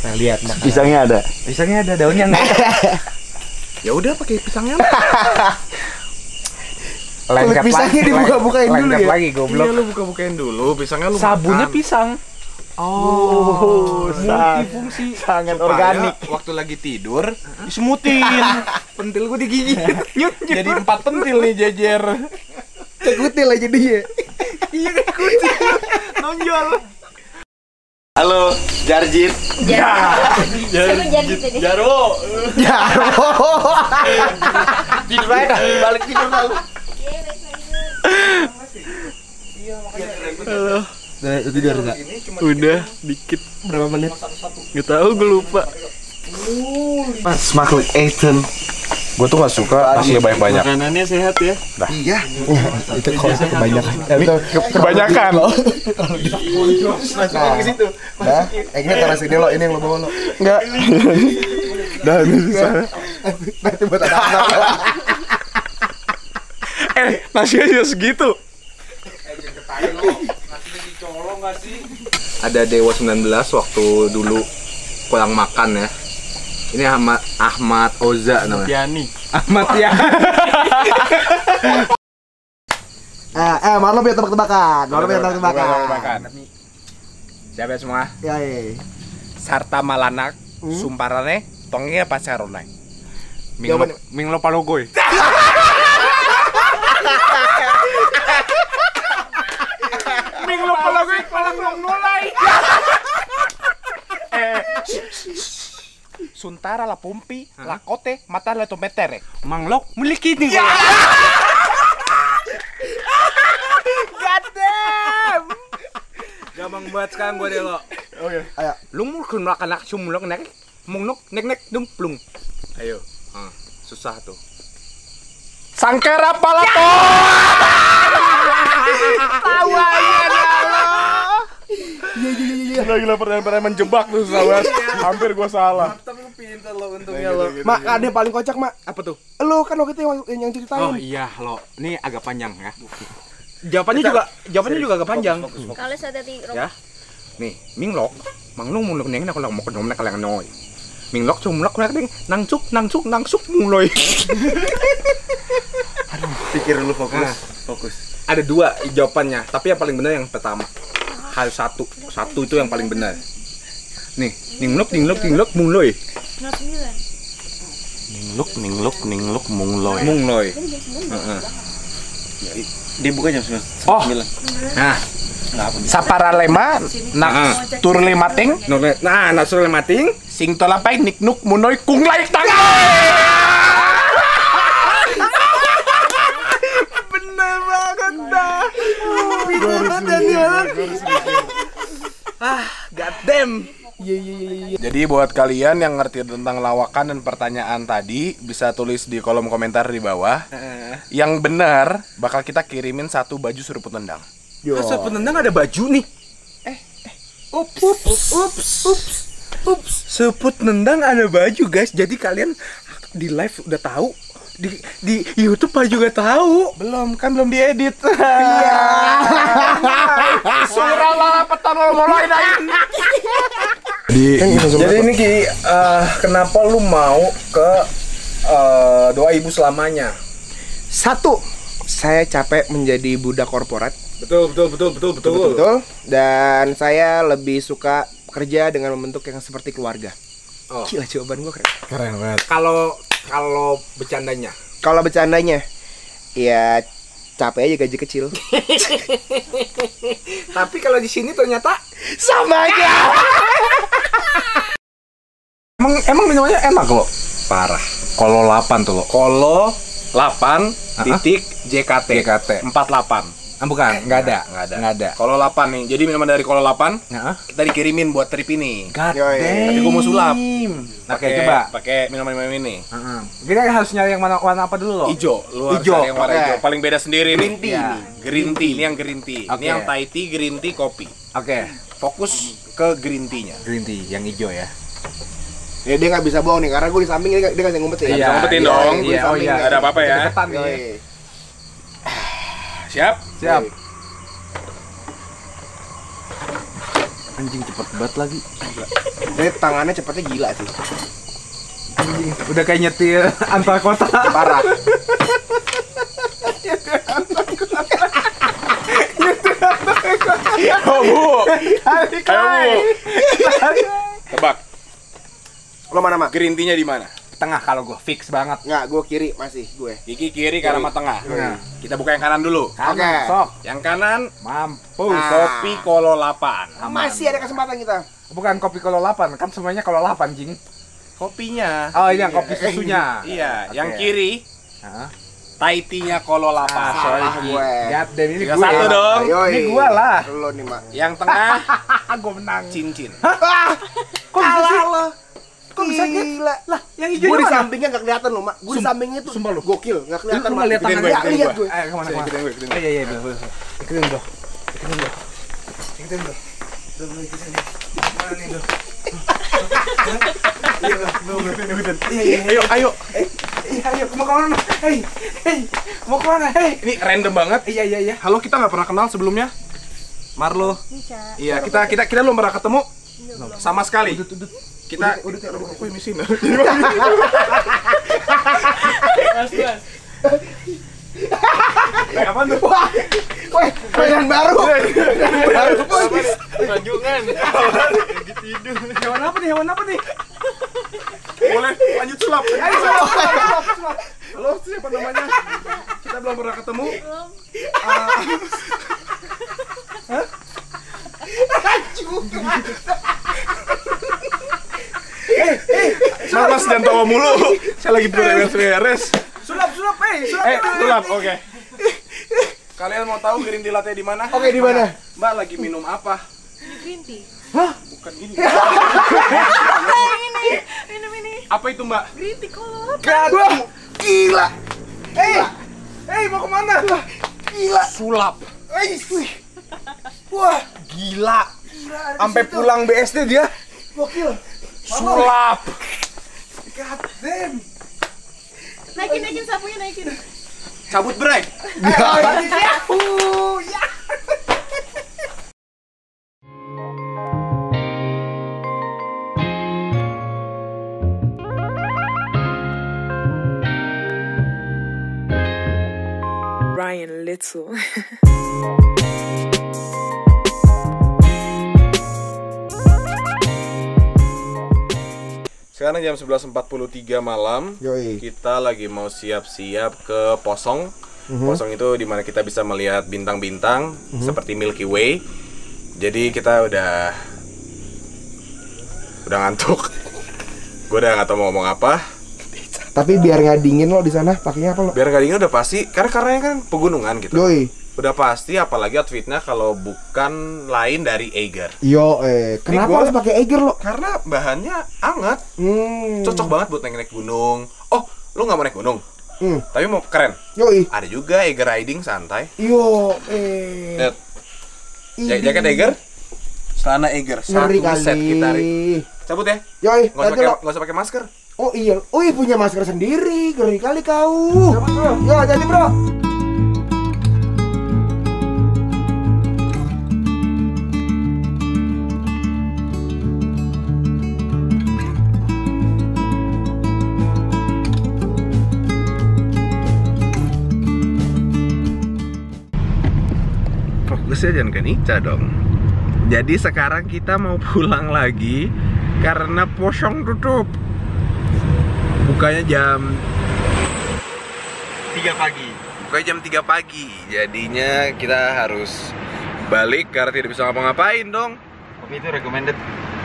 Nah, lihat nah, pisangnya ada. Pisangnya ada, daunnya enggak. Ya udah pakai pisangnya. Lengkap pisangnya dibuka-bukain dulu ya. Lagi goblok. Iya, lu buka-bukain dulu pisangnya lu. Sabunnya makan. Pisang. Oh, multifungsi, sangat organik. Waktu lagi tidur disemutin. Pentil gua digigit. Jadi empat pentil nih jejer. Kekutil aja dia. Iya kekutil. Nonjol. Halo, Jarjit. Jarjit. Jarjit. Jarwo. Jarwo. Tidur aja dah, balik tidur malu. Iya, makanya. Halo. Udah tidur enggak? Udah dikit. Berapa menit? Enggak tahu, gue lupa. Mas makhluk Ethan. Gue tuh gak suka nasinya banyak-banyak. Makanannya sehat ya? Nah. Iya. Itu kalau kebanyakan. Kebanyakan. Masukin ke situ. Nah, ini taruh sini lo, ini yang lo bawa lo. Enggak. Dah habis sana. Nanti buat anak-anak lo. Eh, nasinya juga segitu. Eh, jangan ketain lo. Nasinya dicolong gak sih? Ada Dewa sembilan belas waktu dulu kurang makan ya. Ini Ahmad Ahmad Oza namanya. Yani. Ahmad ya. eh, eh, Marlo biar tebak-tebakan. Marlo biar tebak-tebakan. Siap ya semua? Ya, ya. Sarta Malanak, hmm? Sumparane, Tongnya Pacarone. Minglo, Minglo Palogoy. Minglo Palogoy kalau belum mulai. Eh. Suntara la pompi, huh? La kote, mata la tometere. Manglok miliki nih. Yeah! God damn. Gampang banget sekarang gue deh lo. Oke. Ayo. Lumur kunrak anak sumulok nek mungnuk nek nek dung plung. Ayo. Uh, susah tuh. Sangkara palato. Tawanya lo. Iya iya iya. Gila-gila pertanyaan-pertanyaan menjebak tuh sahabat. Hampir gua salah. Tapi lu pintar lo untungnya lo. Mak, ada yang paling kocak, Mak. Apa tuh? Lo kan waktu itu yang, yang ceritain. Oh iya, lo. Ini agak panjang ya. Jawabannya juga jawabannya juga agak panjang. Kalau ada di ya. Nih, minglok, manglung muluk neng nak mau kenom nak kaleng noi. Minglok cumlok nak ding, nangcuk nangcuk nangsuk muloi. Aduh, pikir lu fokus, fokus. Ada dua jawabannya, tapi yang paling benar yang pertama. Hal satu, satu itu yang paling benar. Nih, ninglok ninglok ninglok mungloy. Ninglok ninglok ninglok mungloy. Mungloy. Heeh. Dia buka jam sembilan. Oh. Nah. Saparalema nak tur lemating. Nah, nak tur lemating sing tolapai niknuk munoy kunglai tang. Bener banget dah. Bener banget. Ah, god damn. Yeah, yeah, yeah. Jadi buat kalian yang ngerti tentang lawakan dan pertanyaan tadi, bisa tulis di kolom komentar di bawah. Uh. Yang benar bakal kita kirimin satu baju seruput tendang. Yo. Ah, seruput tendang ada baju nih. Eh, eh. Ups, ups, ups, ups, ups. Seruput tendang ada baju, guys. Jadi kalian di live udah tahu, di di YouTube juga tahu. Belum, kan belum diedit. Iya. Suralala petanol mulai naik. Jadi ini Ki, uh, kenapa lu mau ke uh, doa ibu selamanya? Satu, saya capek menjadi budak korporat. Betul, betul, betul, betul, betul, betul, betul. Dan saya lebih suka kerja dengan membentuk yang seperti keluarga. Oh. Gila, jawaban gua keren. Keren banget. Kalau kalau bercandanya, kalau bercandanya, ya. Capek aja gaji kecil. Tapi kalau di sini ternyata sama aja. Emang emang minumannya enak loh. Parah. Kolo delapan tuh loh. Kolo delapan titik J K T. J K T. empat delapan. Ah, bukan, nggak ada, nggak ada. Nggak ada. Kalau delapan nih, jadi minuman dari kalau delapan nah, kita dikirimin buat trip ini. God damn. Tapi gue mau sulap. Oke, coba. Pakai minuman-minuman ini. Heeh. Kita harus nyari yang mana, warna apa dulu loh? Ijo. Lu ijo. Yang warna ijo. Paling beda sendiri. Green tea. Ya. Green tea. Ini yang green tea. Okay. Ini yang Thai tea, green tea, kopi. Oke. Okay. Fokus ke green tea-nya. Green tea yang ijo ya. Ya, dia nggak bisa bohong nih, karena gue di samping dia nggak bisa ngumpetin. Iya, ngumpetin ya, dong. Iya, oh iya. Nggak ada apa-apa ya. Ketan, ya. Siap? Siap. Anjing cepet banget lagi. Dia tangannya cepetnya gila sih. Anjing, udah kayak nyetir antar kota. Parah. Nyetir antar kota. Nyetir antar kota. Oh, Bu. Ayo, Bu. Tebak. Lo mana, Mak? Green tea-nya di mana? Tengah kalau gue, fix banget. Enggak, gue kiri masih gue. Kiki kiri karena sama tengah. Hmm. Kita buka yang kanan dulu. Oke. Okay. Sok. Yang kanan mampus. Ah. Kopi kololapan. Masih ada kesempatan kita. Bukan kopi kololapan, kan semuanya kololapan, Jing. Kopinya. Oh, iya, kopi susunya. Iya, okay. Yang kiri. Heeh. Thai tea-nya kololapan. Ah, sorry gue. Gat dan ini gue. Satu dong. Ayoi. Ini gue lah. Lo nih, Mak. Yang tengah gue menang. Cincin. Kok bisa lo? Kok bisa gitu? Lah, yang hijau gua di sampingnya enggak kelihatan loh, Mak. Gua di sampingnya tuh. Sumpah lu. Gokil, enggak kelihatan. Lu lihat tangannya, lihat gue. Eh, kemana mana? Iya, iya, iya. Ikutin dong. Ikutin dong. Ikutin dong. Dong ikutin. Mana nih, dong? Iya, dong. Iya, iya. Ayo, ayo. Iya, ayo. Mau ke mana? Hei. Hei. Mau ke mana? Hei. Ini random banget. Iya, iya, iya. Halo, kita enggak pernah kenal sebelumnya. Marlo. Iya, kita kita kita belum pernah ketemu. Sama sekali. Kita udah udah aku emisi nah. Mas, Mas. Apa tuh? Woi, mainan baru. Baru bos. Rajungan. Lagi tidur. Hewan apa nih? Hewan apa nih? Boleh lanjut sulap. Ayo sulap. Halo, siapa namanya? Kita belum pernah ketemu. Hah? Rajungan. Mas, jangan tawa mulu. Saya lagi beres-beres. Sulap, sulap, eh, sulap. Eh, sulap, oke. Okay. Kalian mau tahu green tea latte di mana? Oke, okay, di mana? Mbak lagi minum apa? Green tea. Hah? Bukan ini. Ini, minum ini. Apa itu, Mbak? Green tea kolot. Gila. Gila. Eh, eh mau ke mana? Gila. Sulap. Eh, wah, gila. Gila. Sampai pulang B S D dia. Gokil. Sulap. God damn. Naikin, naikin sapunya, naikin. Cabut break. Yahoo. Ryan Little. Sekarang jam sebelas empat puluh tiga malam. Yoi. Kita lagi mau siap-siap ke Posong. Mm-hmm. Posong itu dimana kita bisa melihat bintang-bintang mm-hmm. seperti Milky Way. Jadi kita udah udah ngantuk. Gue udah nggak tahu mau ngomong apa. Tapi biar nggak dingin lo di sana pakainya apa lo? Biar nggak dingin udah pasti. Karena karena kan pegunungan gitu. Yoi. Udah pasti, apalagi outfitnya kalau bukan lain dari Eiger. Yo, eh, kenapa gua harus pakai Eiger lo? Karena bahannya anget, hmm. cocok banget buat naik-naik gunung. Oh, lo nggak mau naik gunung? Hmm. Tapi mau keren. Yo, ih. Ada juga Eiger riding santai. Yo, eh. Lihat. J- jaket Eiger, celana Eiger, satu set kita. Cabut ya. Yo, ih. Nggak usah pakai masker. Oh iya, oh iya punya masker sendiri. Ngeri kali kau. Cabut bro. Yo, hati-hati bro. Jangan ke Nica dong. Jadi sekarang kita mau pulang lagi karena Posong tutup. Bukanya jam tiga pagi. Bukanya jam tiga pagi. Jadinya kita harus balik karena tidak bisa ngapa-ngapain dong. Tapi itu recommended.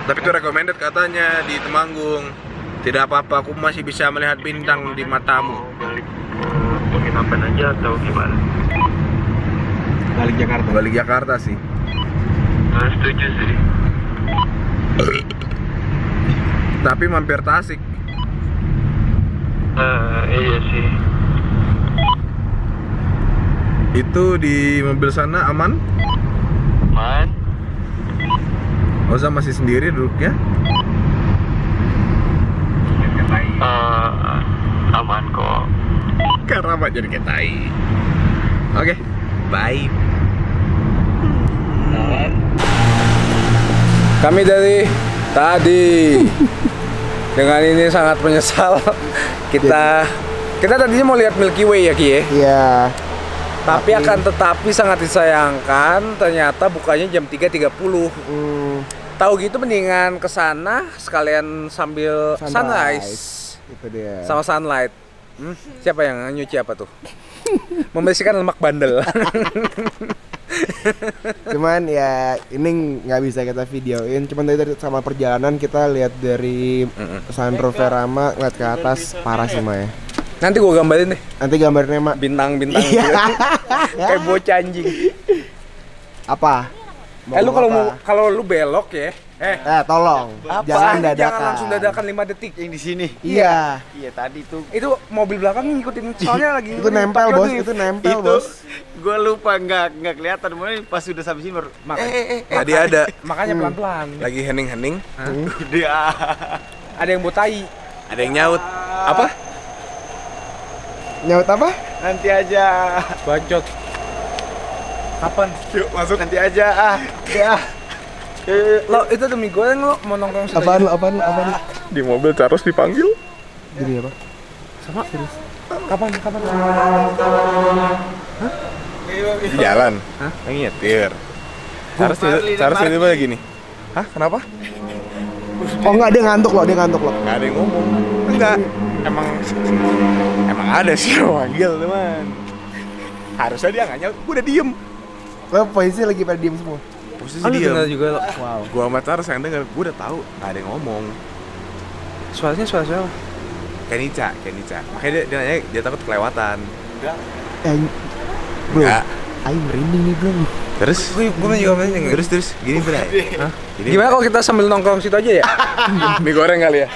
Tapi itu recommended katanya di Temanggung. Tidak apa-apa, aku masih bisa melihat bintang di matamu. Balik. Mungkin apa aja atau gimana? balik Jakarta. Balik Jakarta sih. Nah, setuju sih. Tapi mampir Tasik. Uh, iya sih. Itu di mobil sana aman? Aman. Oza masih sendiri duduknya? Uh, aman kok. Karena jadi ketai. Oke, okay, bye. Kami dari tadi dengan ini sangat menyesal. Kita kita tadinya mau lihat Milky Way ya Ki ya. Iya. Tapi, tapi akan tetapi sangat disayangkan ternyata bukanya jam tiga tiga puluh. Hmm. Tahu gitu mendingan ke sana sekalian sambil sunrise. sunrise. Itu dia. Sama sunlight. Hmm? Siapa yang nyuci apa tuh? Membersihkan lemak bandel. Cuman ya ini nggak bisa kita videoin. Cuman dari sama perjalanan kita lihat dari Sandro Verama ngeliat ke atas, parah sih Maya. Nanti gua gambarin deh. Nanti gambarnya Mak bintang-bintang. Kayak bocah anjing. Apa? Mau eh lu kalau kalau lu belok ya. Eh, eh tolong. Apa? Jangan dadakan. Jangan langsung dadakan lima detik yang di sini. Iya. Iya tadi tuh. Itu mobil belakang ngikutin soalnya lagi. Itu nempel bos, nih. itu nempel itu, bos. Gue lupa nggak nggak kelihatan. Mulai pas sudah sampai sini baru. Makanya, eh, eh, eh, tadi ada. Makanya pelan-pelan. Hmm. Lagi hening-hening. Hmm. Dia. Ada yang botai. Ada yang nyaut. Apa? Nyaut apa? Nanti aja. Bacot. Kapan? Yuk masuk. Nanti aja ah. Ya. Lo itu demi goreng lo mau nongkrong situ. Apaan lo? Apaan lo? Apaan? Di mobil Charles dipanggil. Jadi apa? Sama serius. Kapan? Kapan? Hah? Di jalan. Hah? Yang nyetir. Charles tiba-tiba lagi nih. Hah? Kenapa? Oh enggak, dia ngantuk lo, dia ngantuk lo. Enggak ada yang ngomong. Enggak. Emang emang ada sih lo panggil teman. Harusnya dia nggak nyaut. Gue udah diem. Lo posisi lagi pada diem semua. Posisi oh, diem juga lo. Wow. Gua sama Charles yang denger, gue udah tahu nggak ada yang ngomong. Suaranya suara siapa? Kenica, Kenica. Makanya dia, dia, dia, dia takut kelewatan. Enggak. Bro, I'm merinding nih bro. Terus? Gue juga merinding. Terus terus gini bro. Hah? Gini, gimana kalau kita sambil nongkrong situ aja ya? Mie goreng kali ya.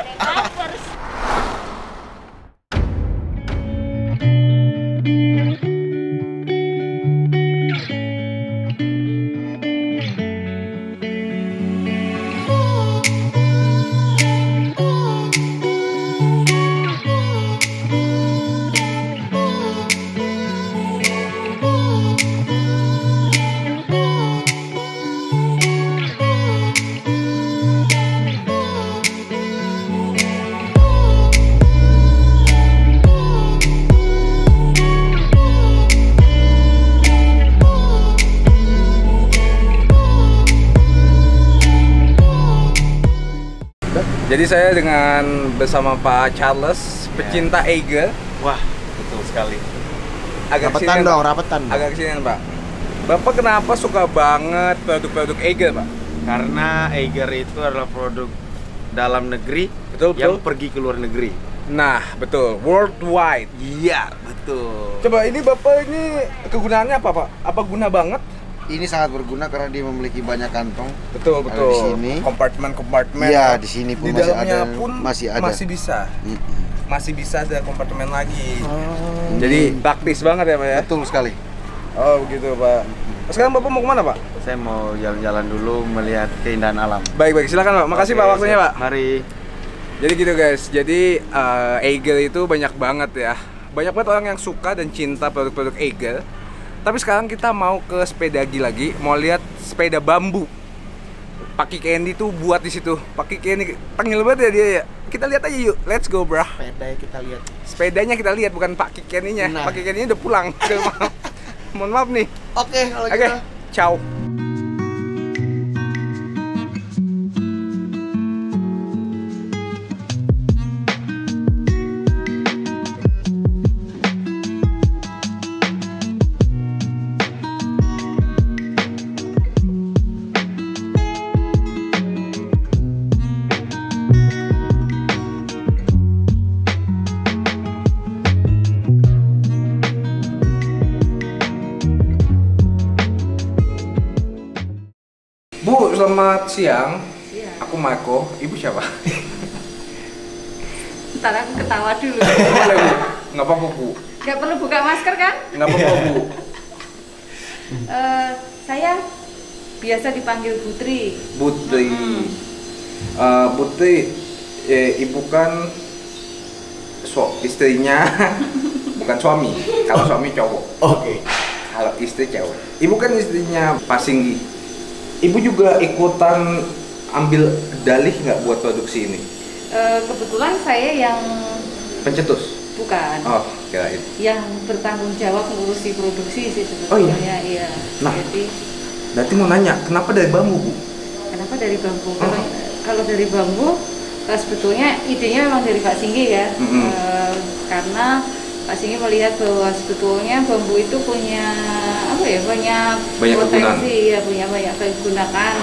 Jadi saya dengan bersama Pak Charles, yeah. Pecinta Eiger. Wah, betul sekali. Agak rapetan dong, rapetan. Agak kesinian Pak. Bapak kenapa suka banget produk-produk Eiger Pak? Karena Eiger itu adalah produk dalam negeri, betul, yang betul? pergi ke luar negeri. Nah, betul. Worldwide. Iya, betul. Coba ini Bapak ini kegunaannya apa Pak? Apa guna banget? Ini sangat berguna karena dia memiliki banyak kantong. Betul, betul. Di sini kompartemen-kompartemen. Iya, di sini pun di masih ada. Pun masih ada. Masih bisa. Hmm. Masih bisa ada kompartemen lagi. Oh. Jadi praktis banget ya, Pak ya. Betul sekali. Oh, begitu, Pak. Sekarang Bapak mau kemana, Pak? Saya mau jalan-jalan dulu melihat keindahan alam. Baik-baik, silakan, Pak. Makasih, Pak, waktunya, Pak. Mari. Jadi gitu, guys. Jadi uh, Eiger itu banyak banget ya. Banyak banget orang yang suka dan cinta produk-produk Eiger. Tapi sekarang kita mau ke sepedagi lagi, mau lihat sepeda bambu. Paki Candy tuh buat di situ. Paki Candy tengil banget ya dia ya. Kita lihat aja yuk. Let's go, brah. Sepedanya kita lihat. Sepedanya kita lihat bukan Paki Candy-nya. Nah. Paki Candy-nya udah pulang. Mohon maaf nih. Oke, okay, kalau okay. gitu. Ciao. Bu, selamat siang. Siang. Aku Marco. Ibu siapa? Ntar aku ketawa dulu. Boleh, Bu. Nggak apa-apa, Bu. Nggak perlu buka masker, kan? Nggak apa-apa, Bu. uh, saya biasa dipanggil Putri. Putri. Hmm. Uh, Putri, eh, Ibu kan so, istrinya, bukan suami. Kalau suami cowok. Oke. Okay. Kalau istri cewek. Ibu kan istrinya Pak Singgi. Ibu juga ikutan ambil dalih nggak buat produksi ini? E, kebetulan saya yang pencetus? Bukan. Oh, kirain. Yang bertanggung jawab mengurusi produksi sih sebetulnya. Oh iya? Iya. Nah, jadi, berarti mau nanya, kenapa dari bambu, Bu? Kenapa dari bambu? Uh-huh. Kalau, kalau dari bambu, sebetulnya idenya memang dari Pak Singgi ya. Mm-hmm. e, karena Pak Singgi melihat bahwa sebetulnya bambu itu punya apa ya, punya banyak potensi, ya, punya banyak kegunaan.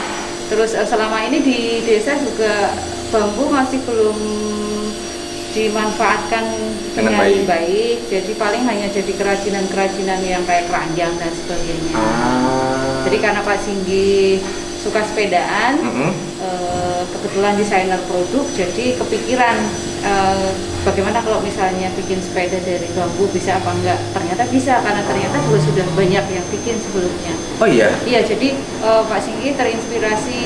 Terus selama ini di desa juga bambu masih belum dimanfaatkan dengan, dengan baik. baik. Jadi paling hanya jadi kerajinan-kerajinan yang kayak keranjang dan sebagainya. Ah. Jadi karena Pak Singgi suka sepedaan, mm-hmm. e, kebetulan desainer produk, jadi kepikiran. Uh, bagaimana kalau misalnya bikin sepeda dari bambu, bisa apa enggak? Ternyata bisa, karena ternyata juga sudah banyak yang bikin sebelumnya. Oh iya? Iya, jadi uh, Pak Singgi terinspirasi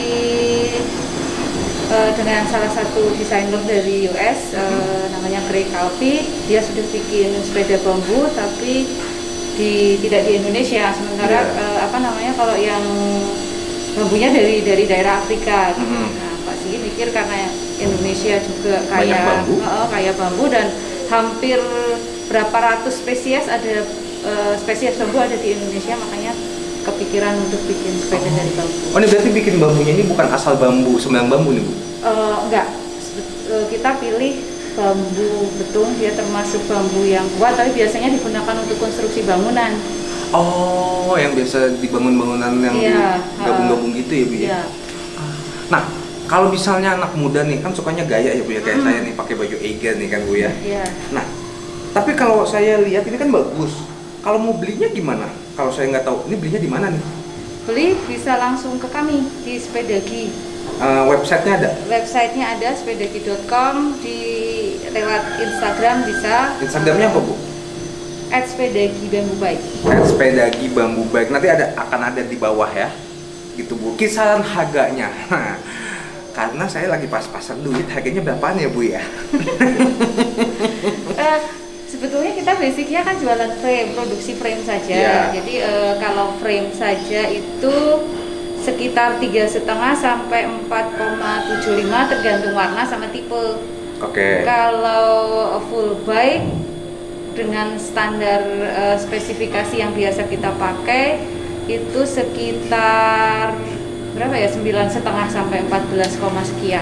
uh, dengan salah satu desainer dari U S, uh, hmm. namanya Greg Calvi. Dia sudah bikin sepeda bambu, tapi di, tidak di Indonesia. Sementara yeah. uh, apa namanya, kalau yang bambunya dari dari daerah Afrika. Gitu. Hmm. Nah, Pak Singgi pikir karena Indonesia juga kaya bambu. Uh, kaya bambu dan hampir berapa ratus spesies ada uh, spesies bambu ada di Indonesia, makanya kepikiran untuk bikin sepeda oh. dari bambu. Oh, ini berarti bikin bambunya ini bukan asal bambu, sembilan bambu nih, Bu? Uh, enggak, uh, kita pilih bambu betung, dia termasuk bambu yang kuat, tapi biasanya digunakan untuk konstruksi bangunan. Oh, yang biasa dibangun bangunan yang yeah, gabung-gabung uh, gitu ya, Bu? Yeah. Nah, kalau misalnya anak muda nih kan sukanya gaya ya, Bu ya, kayak hmm. saya nih pakai baju Egan nih kan, Bu ya. Iya. Nah, tapi kalau saya lihat ini kan bagus. Kalau mau belinya gimana? Kalau saya nggak tahu, ini belinya di mana nih? Beli bisa langsung ke kami di Sepedagi. Uh, websitenya ada? Websitenya ada, sepedagi dot com, di lewat Instagram bisa. Instagramnya apa, Bu? et sepedagi bambu baik. et sepedagi bambu baik. Nanti ada akan ada di bawah ya, gitu Bu. Kisaran harganya. Karena saya lagi pas-pasan duit, harganya berapaan ya, Bu ya? uh, sebetulnya kita basicnya kan jualan frame, produksi frame saja. Yeah. Jadi uh, kalau frame saja itu sekitar tiga setengah sampai empat koma tujuh lima tergantung warna sama tipe. Oke. Okay. Kalau full bike dengan standar uh, spesifikasi yang biasa kita pakai itu sekitar berapa ya, sembilan setengah sampai empat belas, sekian.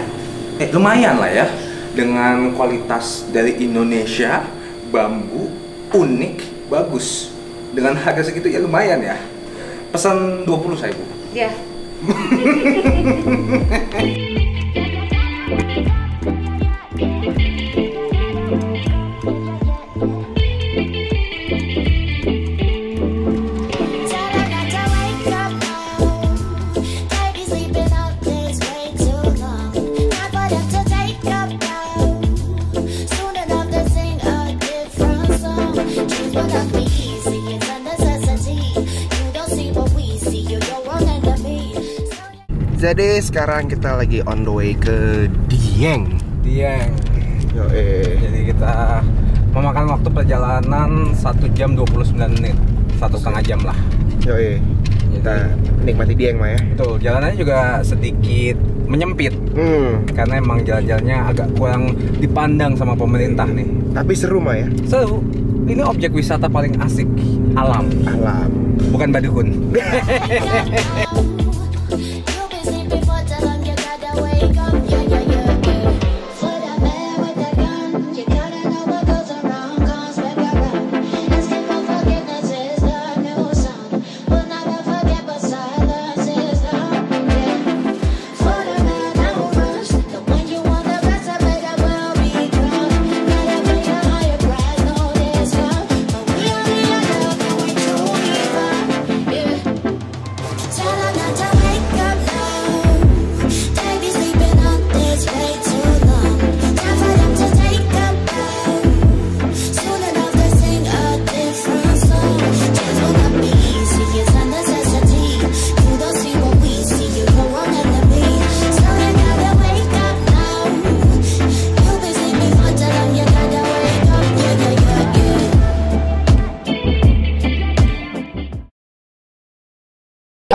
Eh, lumayan lah ya, dengan kualitas dari Indonesia, bambu unik, bagus, dengan harga segitu ya lumayan ya. Pesan dua puluh saya, Bu. Ya. Jadi sekarang kita lagi on the way ke Dieng. Dieng. Yo, eh. Jadi kita memakan waktu perjalanan satu jam dua puluh sembilan menit, satu setengah jam lah. Yo, eh. Kita nikmati Dieng mah ya. Tuh, jalanannya juga sedikit menyempit. Hmm. Karena emang jalan-jalannya agak kurang dipandang sama pemerintah nih. Tapi seru mah ya. Seru. Ini objek wisata paling asik, alam. Alam. Bukan badukun. Tell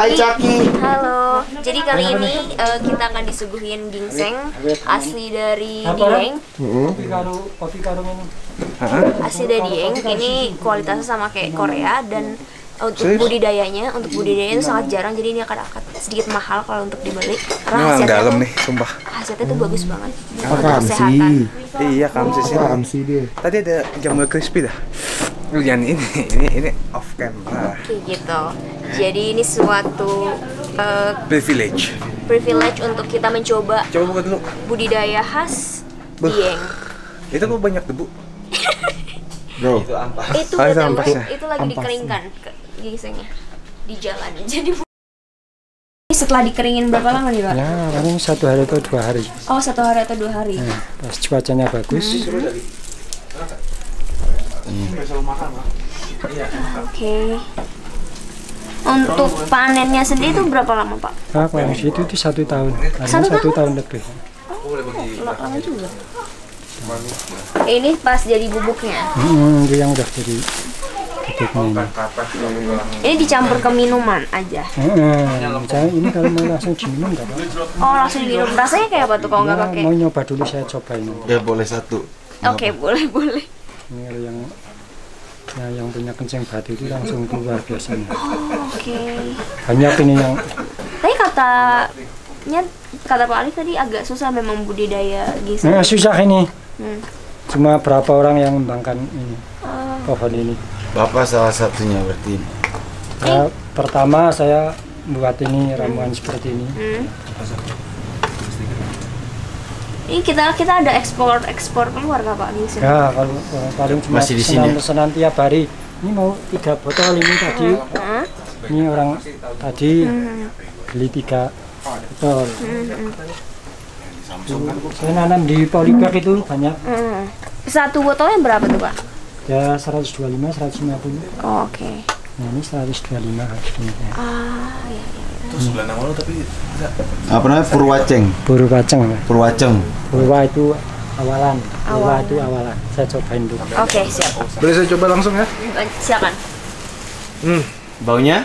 Hai Caki. Halo. Jadi kali ini uh, kita akan disuguhin ginseng asli dari Dieng. Asli dari Dieng. Ini kualitasnya sama kayak Korea dan untuk budidayanya, untuk budidayanya itu sangat jarang. Jadi ini akan akan sedikit mahal kalau untuk dibeli. Karena hasilnya dalam nih, sumpah. Hasilnya tuh bagus banget. Kesehatan. Iya, kamsi sih. Kamsi dia. Tadi ada jamur crispy dah. Yang ini, ini, ini off camera. Gitu. Jadi ini suatu uh, privilege. Privilege untuk kita mencoba. Coba buka dulu. Budidaya khas Dieng. Itu kok banyak debu. Bro. Itu ampas. Itu, oh, itu, ampas, ya? Itu lagi ampas dikeringkan ginsengnya di jalan. Jadi setelah dikeringin berapa lama nih, Pak? Ya, paling satu hari atau dua hari. Oh, satu hari atau dua hari. Nah, pas cuacanya bagus. Hmm. Oke. Untuk panennya sendiri itu berapa lama, Pak? Ah, panen itu itu satu tahun. Satu tahun lebih. Lama juga. Ini pas jadi bubuknya. Hmm, itu yang udah jadi bubuknya. Ini dicampur ke minuman aja. Saya ini kalau mau langsung diminum nggak, Pak? Oh, langsung diminum. Rasanya kayak apa tuh kalau nggak pakai? Mau nyoba dulu, saya cobain. Ya boleh satu. Oke, boleh boleh. Ini yang ya, yang punya kencing batu itu langsung keluar biasanya. Oh, oke. Okay. Banyak ini yang. Tapi katanya kata Pak Ali tadi agak susah memang budidaya ginseng. Nah, susah ini. Hmm. Cuma berapa orang yang mengembangkan ini uh. pohon ini. Bapak salah satunya berarti. Nah, eh. Pertama saya buat ini ramuan hmm. seperti ini. Hmm. Ini kita kita ada ekspor ekspor keluar nggak, Pak? Ginseng? Ya, kalau paling cuma pesanan-pesanan tiap hari. Ini mau tiga botol ini tadi. Hmm. Ini orang tadi hmm. beli tiga botol. Hmm. Saya nanam di polybag hmm. itu banyak. Hmm. Satu botolnya berapa tuh, Pak? Ya seratus dua puluh lima, seratus lima puluh. Oh, oke. Okay. Nah, ini seratus dua puluh lima harganya. Ah, iya iya. Terus bulan awal tapi enggak. Apa namanya? Purwaceng. Purwaceng. Purwaceng. Purwa itu awalan. Purwa itu awalan. Saya cobain dulu. Oke, okay, siap. Boleh saya coba langsung ya? Silakan. Hmm, baunya?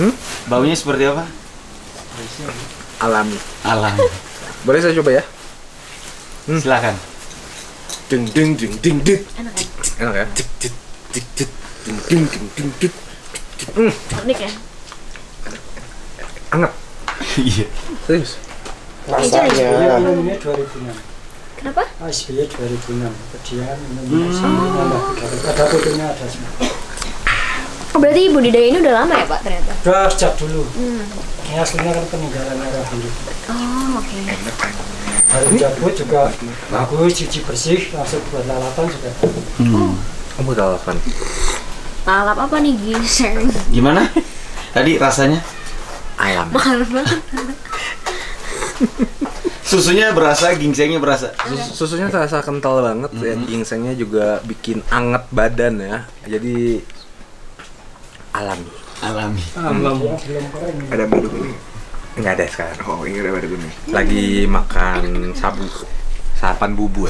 Hmm? Baunya seperti apa? Alami. Alami. Boleh saya coba ya? Hmm. Silakan. Ding ding ding ding dit. Enak ya? Enak ya? Dit dit dit dit. Ding ding ding ding dit. Hmm. Unik ya? Anget. Iya. Serius. Rasanya. Ini dua ribu enam. Kenapa? Aslinya dua ribu enam. Kedian Indonesia. Ada fotonya ada semua. Oh, berarti budidaya ini udah lama ya, Pak, ternyata? Udah sejak dulu. Hmm. Ini aslinya kan peninggalan arah dulu. Oh, oke. Baru cabut juga bagus, cuci bersih, langsung buat lalapan juga. Hmm. Kamu lalapan. Lalap apa nih, ginseng? Gimana? Tadi rasanya? Ayam. Mahal banget. Susunya berasa, ginsengnya berasa. Sus susunya terasa kental banget, mm-hmm. ya, ginsengnya juga bikin anget badan ya. Jadi alami. Alami. Alami. Hmm. Ada madu kuning? Enggak ada sekarang. Oh, ini ada madu kuning. Lagi makan sabu. Sarapan bubur.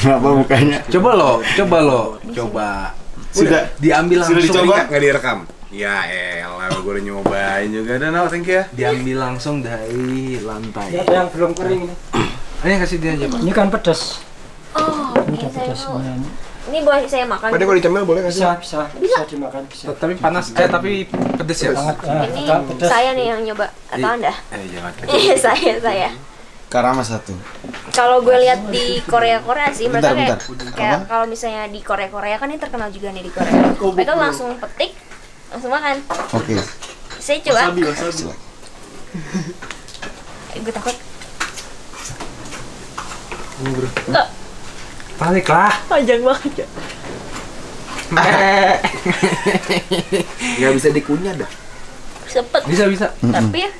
Kenapa mukanya? Coba lo, coba lo, coba. Sudah diambil langsung. Sudah dicoba? Nggak direkam. Ya elah, gue udah nyobain juga. Dan no, thank you ya. Diambil langsung dari lantai. Lihat yang belum kering ini. Ini kasih dia aja, Pak. Ini kan pedas. Oh, ini udah pedas semuanya. Ini boleh saya makan? Padahal kalau dicemil boleh nggak sih? Bisa, bisa, bisa dimakan, bisa. Tapi panas, eh tapi pedas ya? Banget. Ini saya nih yang nyoba, atau Anda? Eh, jangan. Iya, saya, saya. Karama satu. Kalau gue lihat di Korea-Korea sih, bentar, mereka kayak, kayak kalau misalnya di Korea-Korea kan ini terkenal juga nih di Korea. Mereka langsung petik, langsung makan. Oke. Okay. Saya coba. Wasabi, wasabi. Gue takut. Tuh. Tarik lah. Panjang banget ya. Gak bisa dikunyah dah. Sepet. Bisa bisa. Mm -mm. Tapi ya.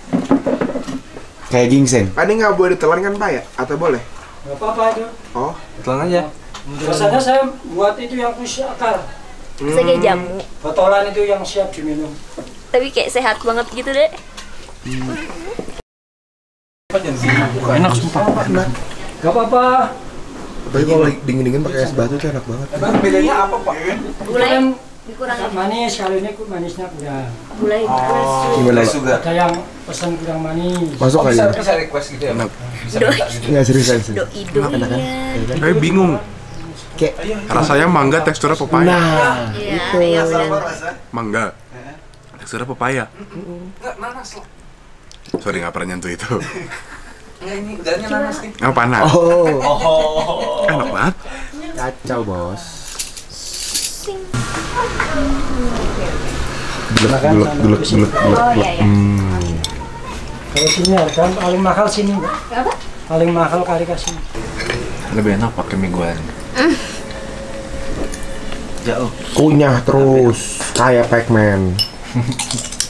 Kayak ginseng. Tadi nggak boleh ditelan kan, Pak ya? Atau boleh? Nggak apa-apa aja. Oh, ditelan aja. Biasanya saya buat itu yang kusi akar. Hmm. Kayak jamu. Botolan itu yang siap diminum. Tapi kayak sehat banget gitu deh. Hmm. Enak sumpah. Nggak apa-apa. Tapi kalau dingin-dingin pakai es batu itu enak banget. Emang bedanya apa, Pak? Gulai. Dikurangin manis, kalau ini manisnya kurang. Gulai gulai sugar. Ada yang pesan kurang manis. Masuk aja. Bisa request gitu ya. Bisa minta gitu. Enggak serius-serius. Tapi bingung. Kayak rasanya mangga, teksturnya pepaya. Nah, iya, mangga. Teksturnya pepaya. Enggak nanas loh. Sorry, enggak pernah nyentuh itu. Enggak, ini udaranya nanas nih. Oh, panas. Oh. Oh. Enak banget. Kacau, Bos. Gelek, gelek, gelek, gelek, gelek. Kalau sini harga paling mahal sini. Apa? Paling mahal kali kasih. Lebih enak pakai mie goreng. Jauh. Kunyah terus kayak Pac-Man.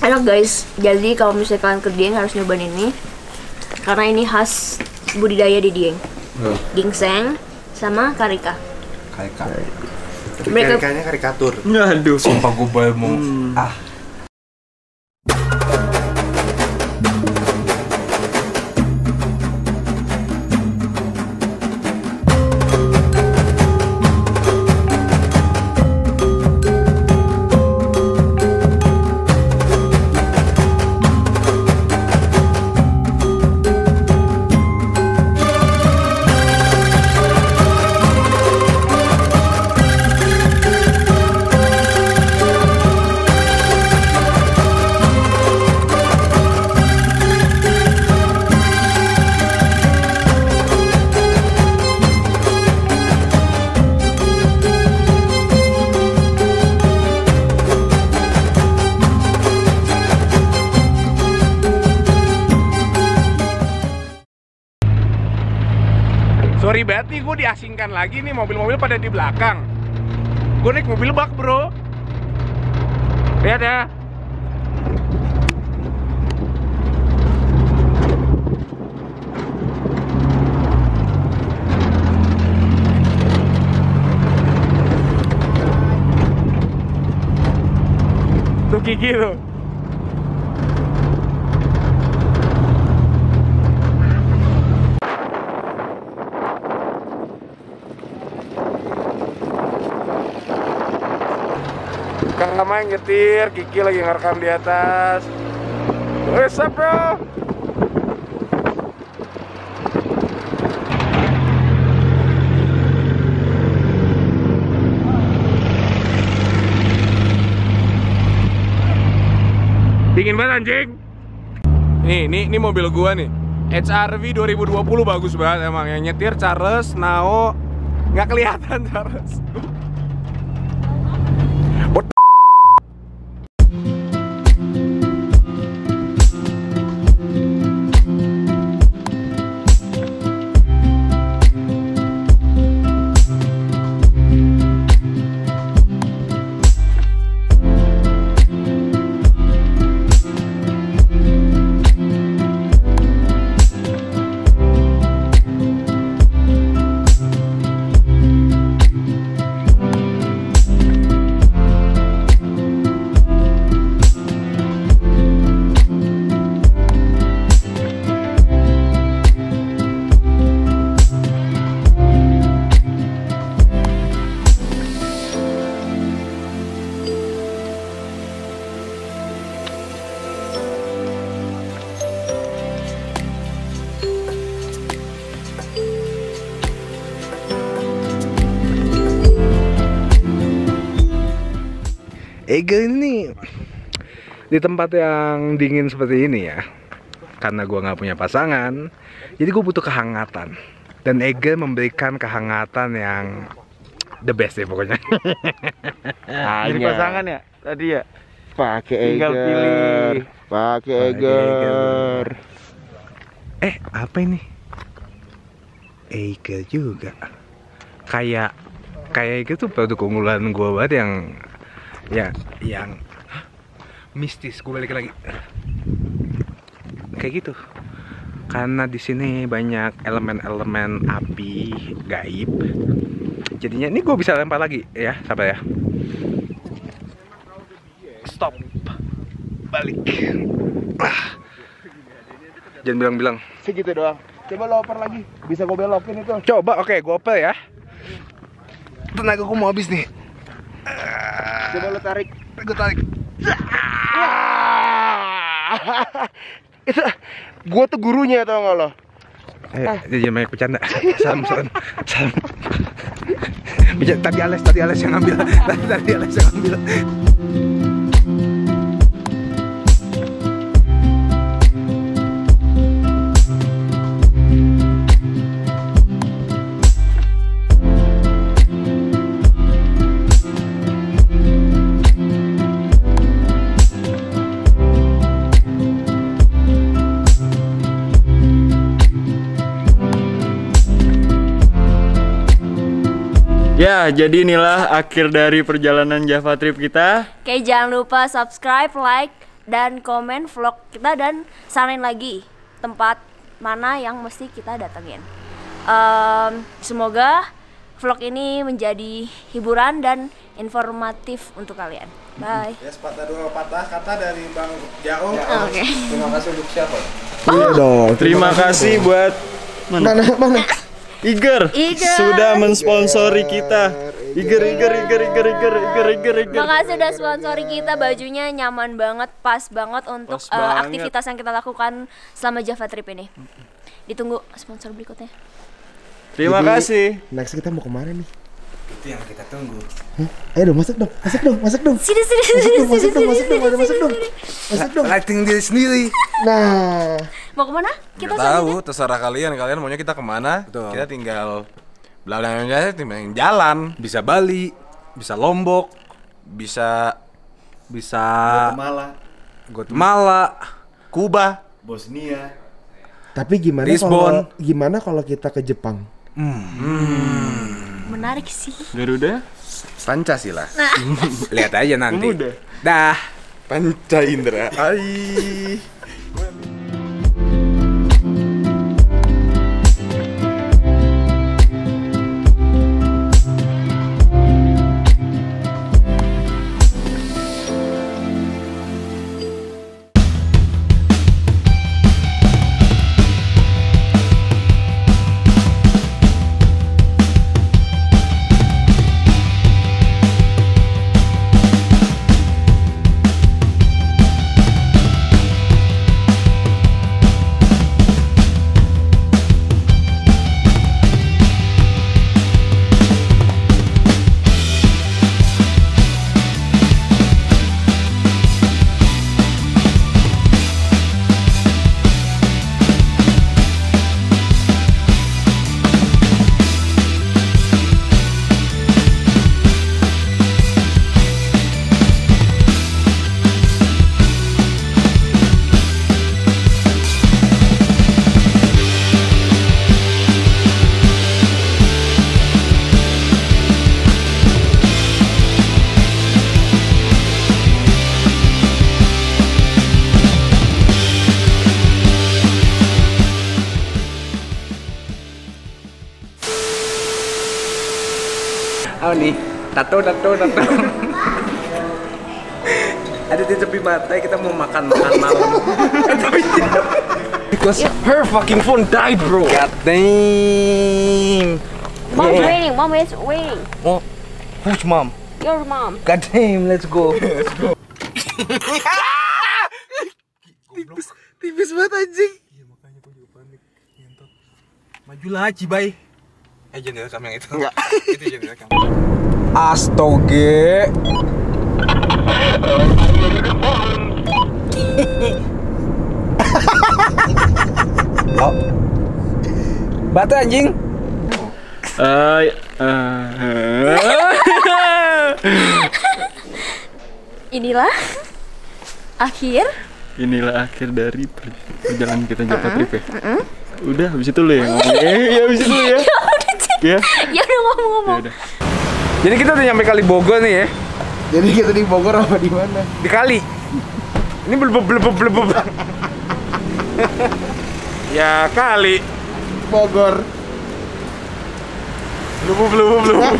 Enak guys. Jadi kalau misalnya kalian ke Dieng harus nyobain ini. Karena ini khas budidaya di Dieng. Hmm. Ginseng sama karika. Karika. Mereka kayaknya karikatur. Aduh, sumpah gue bayar mau. Hmm. Ah. Sorry banget nih, gue diasingkan lagi nih, mobil-mobil pada di belakang. Gue naik mobil bak bro. Lihat ya. Tuh gigi tuh. Kang Lama yang nyetir, Kiki lagi ngerekam di atas. What's up bro? Dingin banget anjing. Nih, nih, ini mobil gua nih. H R V dua ribu dua puluh bagus banget emang. Yang nyetir Charles, Nao. Nggak kelihatan Charles. Ega ini di tempat yang dingin seperti ini ya, karena gue nggak punya pasangan, jadi gue butuh kehangatan. Dan Ega memberikan kehangatan yang the best ya pokoknya. Jadi pasangan ya tadi ya. Pakai Eger, pakai Eger. Eh apa ini? Eger juga. Kayak kayak itu produk unggulan gue banget yang ya yang hah, mistis. Gue balik lagi kayak gitu karena di sini banyak elemen-elemen api gaib, jadinya ini gue bisa lempar lagi ya. Sabar ya, stop, balik. Ah. Jangan bilang-bilang segitu doang, coba lo oper lagi, bisa gue belokin itu coba. Oke okay, gue oper ya, tenaga gue mau habis nih. Ah. Coba lo tarik. Gue tarik. Itu gue tuh gurunya, tau gak lo? Eh, ah. Dia jangan banyak bercanda. Salam, salam, salam. Tadi Ales, tadi Ales yang ambil. Tadi, tadi Ales yang ambil. Ya, jadi inilah akhir dari perjalanan Java Trip kita. Oke, jangan lupa subscribe, like, dan komen vlog kita. Dan saranin lagi tempat mana yang mesti kita datengin. um, Semoga vlog ini menjadi hiburan dan informatif untuk kalian. Bye. Ya, sepatah dua patah kata dari Bang Jao. Oke. Terima kasih untuk siapa? Oh. Terima kasih buat mana? Mana? Iger. Iger sudah mensponsori kita. Iger, Iger, Iger, Iger, Iger, Iger, Iger, Iger. Makasih sudah sponsori kita. Bajunya nyaman banget, pas banget untuk pas uh, banget. aktivitas yang kita lakukan selama Java Trip ini. Ditunggu sponsor berikutnya. Terima Jadi, kasih. Next kita mau kemana nih? Itu yang kita tunggu. Hah? Ayo dong, masuk dong, masuk dong, masuk dong. Sini, sini, sini, masuk dong, masuk dong, masuk dong, masuk dong. Lighting diri sendiri. Nah. Mau kemana? Kita tahu, terserah kalian. Kalian maunya kita kemana? Betul. Kita tinggal belakang-belakang tinggal jalan. Bisa Bali, bisa Lombok, bisa bisa Guatemala, Guatemala, Kuba, Bosnia. Tapi gimana kalau gimana kalau kita ke Jepang? Hmm. Menarik sih. Garuda, Pancasila. Nah. Lihat aja nanti. Udah. Dah. Panca Indra. Hai. Oh nih, tato, tato, tato. Ada di tepi mata, kita mau makan makan malam. Because her fucking phone died, bro. God damn. Mom yeah. waiting, mom is waiting. Oh, who's mom? Your mom. God damn, let's go. Let's go. Tipis, tipis banget anjing. Iya makanya aku juga panik. Nyentot. Majulah Cibai. Eh jendela kamu yang itu. Enggak. Itu jendela kamu. Astoge. Oh. Batu anjing. Eh Inilah akhir. Inilah akhir dari perjalanan kita Java Trip ya. Udah habis itu lu ya. Iya habis itu ya. Ya. Ya udah ngomong-ngomong. Jadi kita udah nyampe kali Bogor nih ya. Jadi kita di Bogor apa di mana? Di kali. Ini blebeb blebeb blebeb. Ya kali Bogor. Blebeb blebeb blebeb.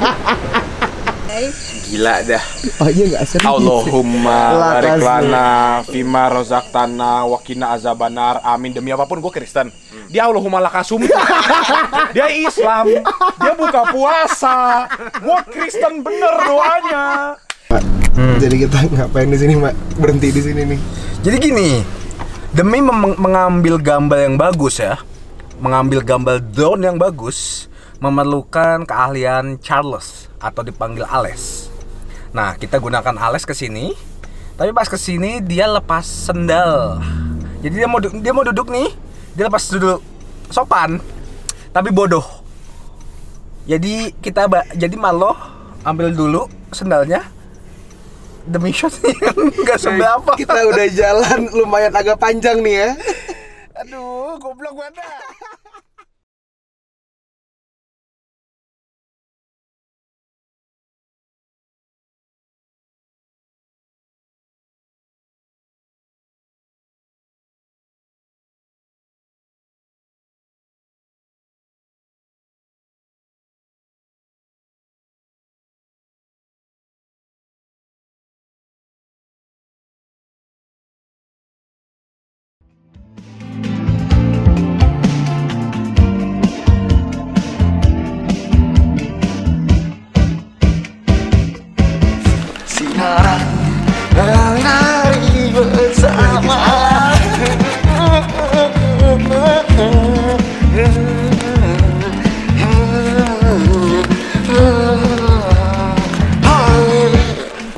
Gila dah. Oh iya enggak asal. Allahumma barik lana fima rozaktana wa qina azabannar. Amin. Demi apapun gue Kristen. Dia Allahumma lakasum, dia Islam, dia buka puasa, gua Kristen bener doanya. hmm. Jadi kita ngapain di sini, Mbak? Berhenti di sini nih. Jadi gini, demi mengambil gambar yang bagus ya, mengambil gambar drone yang bagus memerlukan keahlian Charles atau dipanggil Ales. Nah, kita gunakan Ales ke sini. Tapi pas ke sini dia lepas sendal. Jadi dia mau dia mau duduk nih, dia lepas duduk sopan, tapi bodoh. Jadi kita jadi Malo ambil dulu sendalnya. Demi shotnya nggak seberapa. Kita udah jalan lumayan agak panjang nih ya. Aduh, goblok banget.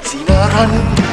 Sinar